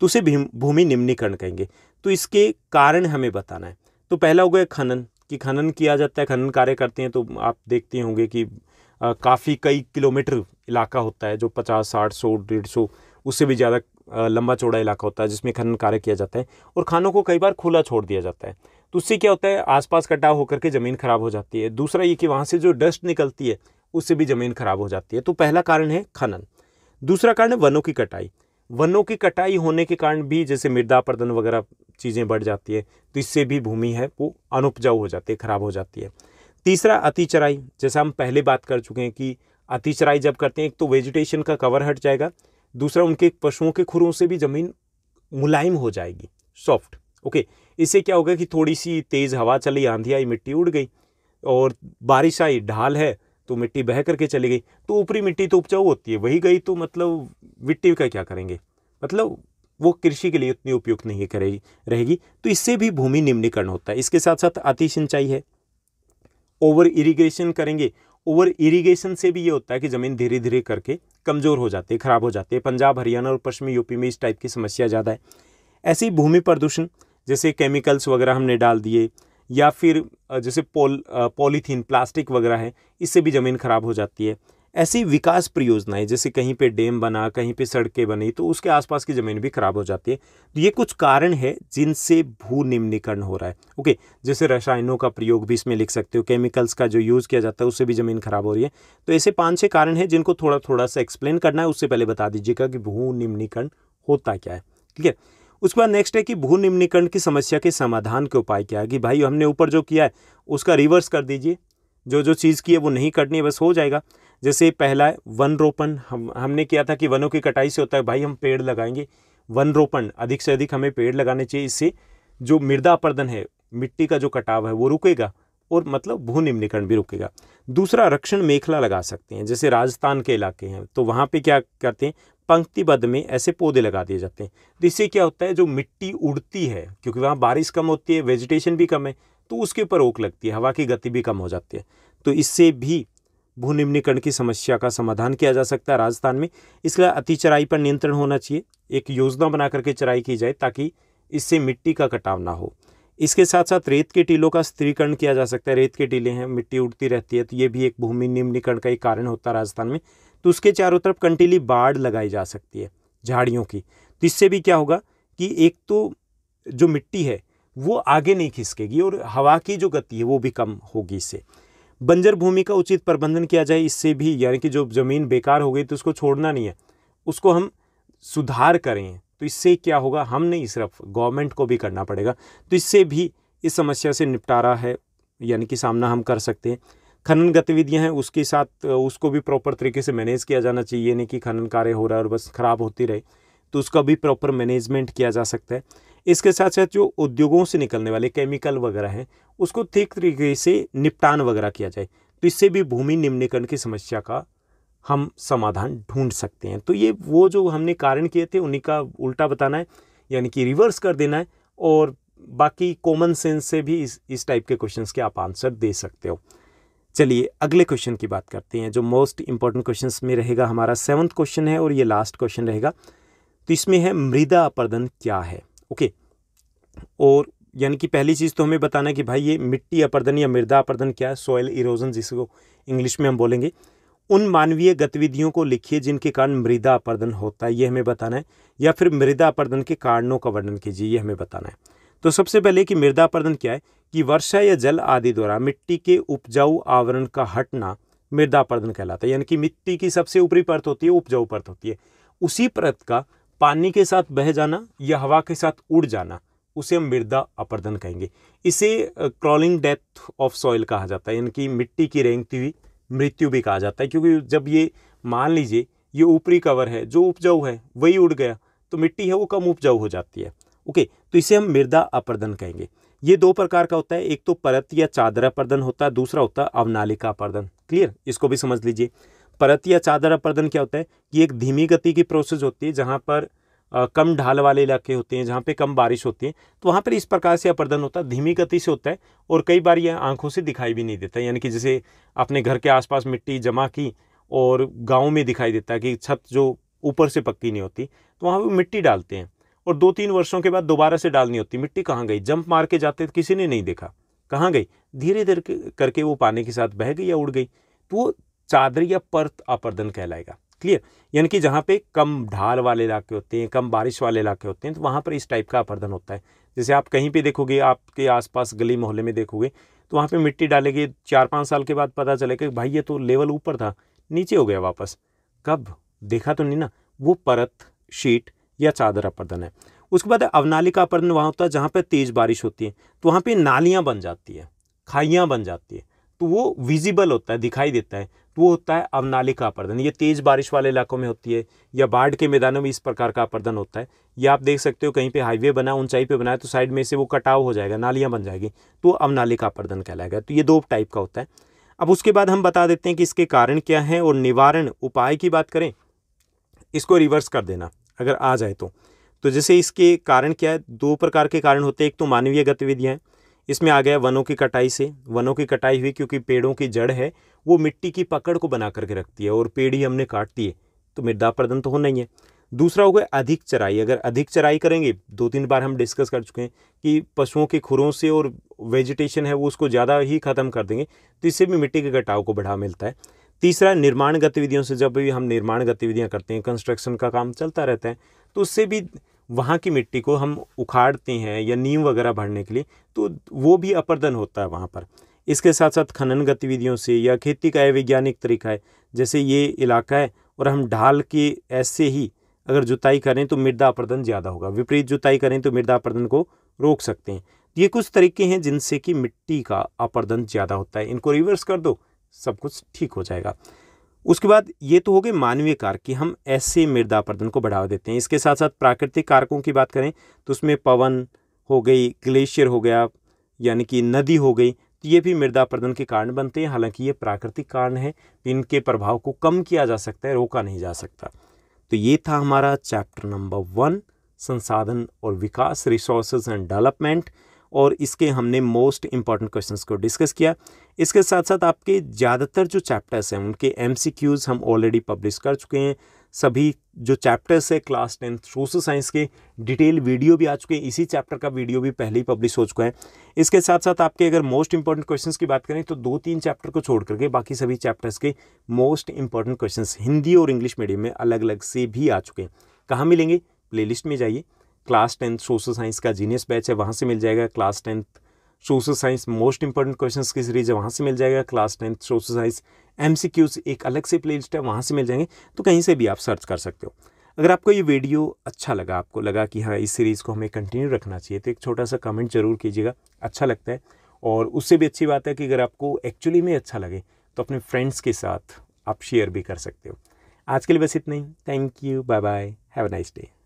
तो उसे भूमि निम्नीकरण कहेंगे। तो इसके कारण हमें बताना है। तो पहला हो गया खनन, कि खनन किया जाता है, खनन कार्य करते हैं। तो आप देखते होंगे कि काफ़ी कई किलोमीटर इलाका होता है जो पचास साठ सौ डेढ़ सौ, उससे भी ज़्यादा लंबा चौड़ा इलाका होता है जिसमें खनन कार्य किया जाता है, और खानों को कई बार खुला छोड़ दिया जाता है। तो उससे क्या होता है, आसपास कटाव होकर के ज़मीन खराब हो जाती है। दूसरा ये कि वहाँ से जो डस्ट निकलती है उससे भी ज़मीन खराब हो जाती है। तो पहला कारण है खनन। दूसरा कारण है वनों की कटाई। वनों की कटाई होने के कारण भी जैसे मृदा अपरदन वगैरह चीज़ें बढ़ जाती है, तो इससे भी भूमि है वो अनुपजाऊ हो जाती है, खराब हो जाती है। तीसरा अतिचराई, जैसा हम पहले बात कर चुके हैं कि अतिचराई जब करते हैं, एक तो वेजिटेशन का कवर हट जाएगा, दूसरा उनके पशुओं के खुरों से भी ज़मीन मुलायम हो जाएगी, सॉफ्ट। ओके, इससे क्या होगा कि थोड़ी सी तेज़ हवा चली, आंधी आई, मिट्टी उड़ गई, और बारिश आई, ढाल है तो मिट्टी बह करके चली गई, तो ऊपरी मिट्टी तो उपजाऊ होती है, वही गई तो मतलब मिट्टी का क्या करेंगे, मतलब वो कृषि के लिए उतनी उपयुक्त नहीं करेगी रहेगी। तो इससे भी भूमि निम्नीकरण होता है। इसके साथ साथ अति सिंचाई है, ओवर इरिगेशन करेंगे। ओवर इरिगेशन से भी ये होता है कि ज़मीन धीरे धीरे करके कमज़ोर हो जाती है, खराब हो जाती है। पंजाब, हरियाणा और पश्चिमी यूपी में इस टाइप की समस्या ज़्यादा है। ऐसे ही भूमि प्रदूषण, जैसे केमिकल्स वगैरह हमने डाल दिए, या फिर जैसे पोल पॉलीथीन प्लास्टिक वगैरह है, इससे भी ज़मीन खराब हो जाती है। ऐसी विकास परियोजनाएं, जैसे कहीं पे डैम बना, कहीं पे सड़कें बनी, तो उसके आसपास की ज़मीन भी खराब हो जाती है। तो ये कुछ कारण है जिनसे भू निम्नीकरण हो रहा है। ओके, जैसे रसायनों का प्रयोग भी इसमें लिख सकते हो, केमिकल्स का जो यूज़ किया जाता है उससे भी ज़मीन खराब हो रही है। तो ऐसे पाँच छः कारण हैं जिनको थोड़ा थोड़ा सा एक्सप्लेन करना है। उससे पहले बता दीजिएगा कि भू निम्नीकरण होता क्या है। ठीक है, उसके बाद नेक्स्ट है कि भू निम्नीकरण की समस्या के समाधान के उपाय क्या है, कि भाई हमने ऊपर जो किया है उसका रिवर्स कर दीजिए, जो जो चीज़ की है वो नहीं करनी है, बस हो जाएगा। जैसे पहला वन रोपण, हम हमने किया था कि वनों की कटाई से होता है, भाई हम पेड़ लगाएंगे, वन रोपण, अधिक से अधिक हमें पेड़ लगाने चाहिए। इससे जो मृदा अपरदन है, मिट्टी का जो कटाव है वो रुकेगा, और मतलब भू निम्नीकरण भी रुकेगा। दूसरा, रक्षण मेखला लगा सकते हैं, जैसे राजस्थान के इलाके हैं तो वहाँ पे क्या करते हैं, पंक्तिबद्ध में ऐसे पौधे लगा दिए जाते हैं। तो इससे क्या होता है, जो मिट्टी उड़ती है, क्योंकि वहाँ बारिश कम होती है, वेजिटेशन भी कम है, तो उसके ऊपर रोक लगती है, हवा की गति भी कम हो जाती है। तो इससे भी भूनिम्नीकरण की समस्या का समाधान किया जा सकता है राजस्थान में। इसके लिए अतिचराई पर नियंत्रण होना चाहिए, एक योजना बना करके चराई की जाए ताकि इससे मिट्टी का कटाव ना हो। इसके साथ साथ रेत के टीलों का स्थिरीकरण किया जा सकता है। रेत के टीले हैं, मिट्टी उड़ती रहती है, तो ये भी एक भूमि निम्नीकरण का एक कारण होता है राजस्थान में। तो उसके चारों तरफ कंटीली बाड़ लगाई जा सकती है झाड़ियों की, तो इससे भी क्या होगा कि एक तो जो मिट्टी है वो आगे नहीं खिसकेगी और हवा की जो गति है वो भी कम होगी। इससे बंजर भूमि का उचित प्रबंधन किया जाए, इससे भी यानी कि जो ज़मीन बेकार हो गई तो उसको छोड़ना नहीं है, उसको हम सुधार करें। तो इससे क्या होगा, हम नहीं सिर्फ गवर्नमेंट को भी करना पड़ेगा, तो इससे भी इस समस्या से निपटारा है यानी कि सामना हम कर सकते हैं। खनन गतिविधियां हैं उसके साथ, उसको भी प्रॉपर तरीके से मैनेज किया जाना चाहिए, नहीं कि खनन कार्य हो रहा है और बस ख़राब होती रहे, तो उसका भी प्रॉपर मैनेजमेंट किया जा सकता है। इसके साथ साथ जो उद्योगों से निकलने वाले केमिकल वगैरह हैं उसको ठीक तरीके से निपटान वगैरह किया जाए, तो इससे भी भूमि निम्नीकरण की समस्या का हम समाधान ढूंढ सकते हैं। तो ये वो जो हमने कारण किए थे उन्हीं का उल्टा बताना है यानी कि रिवर्स कर देना है, और बाकी कॉमन सेंस से भी इस इस टाइप के क्वेश्चंस के आप आंसर दे सकते हो। चलिए अगले क्वेश्चन की बात करते हैं, जो मोस्ट इंपॉर्टेंट क्वेश्चंस में रहेगा। हमारा सेवंथ क्वेश्चन है और ये लास्ट क्वेश्चन रहेगा। तो इसमें है मृदा अपरदन क्या है। ओके, और यानी कि पहली चीज़ तो हमें बताना कि भाई ये मिट्टी अपरदन या मृदा अपरदन क्या है, सॉयल इरोजन जिसको इंग्लिश में हम बोलेंगे। उन मानवीय गतिविधियों को लिखिए जिनके कारण मृदा अपरदन होता है, ये हमें बताना है, या फिर मृदा अपरदन के कारणों का वर्णन कीजिए, ये हमें बताना है। तो सबसे पहले कि मृदा अपरदन क्या है, कि वर्षा या जल आदि द्वारा मिट्टी के उपजाऊ आवरण का हटना मृदा अपरदन कहलाता है। यानी कि मिट्टी की सबसे ऊपरी परत होती है, उपजाऊ परत होती है, उसी परत का पानी के साथ बह जाना या हवा के साथ उड़ जाना उसे हम मृदा अपरदन कहेंगे। इसे क्रॉलिंग डेथ ऑफ सॉइल कहा जाता है, यानी कि मिट्टी की रेंगती हुई मृत्यु भी कहा जाता है, क्योंकि जब ये मान लीजिए ये ऊपरी कवर है जो उपजाऊ है वही उड़ गया तो मिट्टी है वो कम उपजाऊ हो जाती है। ओके, तो इसे हम मृदा अपरदन कहेंगे। ये दो प्रकार का होता है, एक तो परत या चादर अपरदन होता है, दूसरा होता है अवनालिका अपरदन। क्लियर, इसको भी समझ लीजिए। परत या चादर अपरदन क्या होता है कि एक धीमी गति की प्रोसेस होती है, जहाँ पर आ, कम ढाल वाले इलाके होते हैं, जहाँ पे कम बारिश होती है, तो वहाँ पर इस प्रकार से अपरदन होता है, धीमी गति से होता है और कई बार यह आंखों से दिखाई भी नहीं देता। यानी कि जैसे अपने घर के आसपास मिट्टी जमा की और गाँव में दिखाई देता है कि छत जो ऊपर से पक्की नहीं होती तो वहाँ पर मिट्टी डालते हैं और दो तीन वर्षों के बाद दोबारा से डालनी होती, मिट्टी कहाँ गई, जंप मार के जाते किसी ने नहीं देखा, कहाँ गई, धीरे धीरे करके वो पानी के साथ बह गई या उड़ गई, तो वो चादर या परत अपरदन कहलाएगा। क्लियर, यानी कि जहाँ पे कम ढाल वाले इलाके होते हैं, कम बारिश वाले इलाके होते हैं, तो वहाँ पर इस टाइप का अपरदन होता है। जैसे आप कहीं पे देखोगे, आपके आसपास गली मोहल्ले में देखोगे, तो वहाँ पे मिट्टी डालेगी, चार पाँच साल के बाद पता चलेगा कि भाई ये तो लेवल ऊपर था, नीचे हो गया वापस, कब देखा तो नहीं ना, वो परत शीट या चादर अपरदन है। उसके बाद अवनालिका अपरदन वहाँ होता है जहाँ पर तेज़ बारिश होती है, तो वहाँ पर नालियाँ बन जाती है, खाइयाँ बन जाती है, तो वो विजिबल होता है, दिखाई देता है, तो वो होता है अवनालिका अपरदन। ये तेज़ बारिश वाले इलाकों में होती है या बाढ़ के मैदानों में इस प्रकार का अपरदन होता है। या आप देख सकते हो कहीं पे हाईवे बना, ऊंचाई पे बना है, तो साइड में से वो कटाव हो जाएगा, नालियाँ बन जाएगी, तो अवनालिका अपरदन कहलाएगा। तो ये दो टाइप का होता है। अब उसके बाद हम बता देते हैं कि इसके कारण क्या हैं और निवारण उपाय की बात करें, इसको रिवर्स कर देना अगर आ जाए तो। तो जैसे इसके कारण क्या है, दो प्रकार के कारण होते हैं, एक तो मानवीय गतिविधियाँ हैं, इसमें आ गया वनों की कटाई से, वनों की कटाई हुई क्योंकि पेड़ों की जड़ है वो मिट्टी की पकड़ को बना करके रखती है और पेड़ ही हमने काट दिए तो मृदा अपरदन तो होना ही है। दूसरा हो गया अधिक चराई, अगर अधिक चराई करेंगे, दो तीन बार हम डिस्कस कर चुके हैं कि पशुओं के खुरों से और वेजिटेशन है वो उसको ज़्यादा ही ख़त्म कर देंगे, तो इससे भी मिट्टी के कटाव को बढ़ावा मिलता है। तीसरा निर्माण गतिविधियों से, जब भी हम निर्माण गतिविधियाँ करते हैं, कंस्ट्रक्शन का काम चलता रहता है, तो उससे भी वहाँ की मिट्टी को हम उखाड़ते हैं या नीम वगैरह भरने के लिए, तो वो भी अपरदन होता है वहाँ पर। इसके साथ साथ खनन गतिविधियों से या खेती का वैज्ञानिक तरीका है, जैसे ये इलाका है और हम ढाल के ऐसे ही अगर जुताई करें तो मृदा अपरदन ज़्यादा होगा, विपरीत जुताई करें तो मृदा अपरदन को रोक सकते हैं। ये कुछ तरीके हैं जिनसे कि मिट्टी का अपरदन ज़्यादा होता है, इनको रिवर्स कर दो सब कुछ ठीक हो जाएगा। उसके बाद ये तो हो गए मानवीय कारक कि हम ऐसे मृदा अपरदन को बढ़ावा देते हैं। इसके साथ साथ प्राकृतिक कारकों की बात करें तो उसमें पवन हो गई, ग्लेशियर हो गया, यानी कि नदी हो गई, तो ये भी मृदा अपरदन के कारण बनते हैं। हालांकि ये प्राकृतिक कारण है, इनके प्रभाव को कम किया जा सकता है, रोका नहीं जा सकता। तो ये था हमारा चैप्टर नंबर वन, संसाधन और विकास, रिसोर्सेज एंड डेवलपमेंट। और इसके हमने मोस्ट इंपॉर्टेंट क्वेश्चंस को डिस्कस किया। इसके साथ साथ आपके ज़्यादातर जो चैप्टर्स हैं उनके एमसीक्यूज हम ऑलरेडी पब्लिश कर चुके हैं। सभी जो चैप्टर्स है क्लास टेंथ सोशल साइंस के डिटेल वीडियो भी आ चुके हैं, इसी चैप्टर का वीडियो भी पहले ही पब्लिश हो चुका है। इसके साथ साथ आपके अगर मोस्ट इंपॉर्टेंट क्वेश्चंस की बात करें तो दो तीन चैप्टर को छोड़ करके बाकी सभी चैप्टर्स के मोस्ट इंपॉर्टेंट क्वेश्चंस हिंदी और इंग्लिश मीडियम में अलग अलग से भी आ चुके हैं। कहाँ मिलेंगे? प्लेलिस्ट में जाइए, क्लास टेंथ सोशल साइंस का जीनियस बैच है वहाँ से मिल जाएगा, class tenth social science most important questions की सीरीज है वहाँ से मिल जाएगा, class tenth social science MCQs एक अलग से प्लेलिस्ट है वहाँ से मिल जाएंगे। तो कहीं से भी आप सर्च कर सकते हो। अगर आपको ये वीडियो अच्छा लगा, आपको लगा कि हाँ इस सीरीज़ को हमें कंटिन्यू रखना चाहिए, तो एक छोटा सा कमेंट जरूर कीजिएगा, अच्छा लगता है। और उससे भी अच्छी बात है कि अगर आपको एक्चुअली में अच्छा लगे तो अपने फ्रेंड्स के साथ आप शेयर भी कर सकते हो। आज के लिए बस इतना ही। Thank you, bye bye, have a nice day.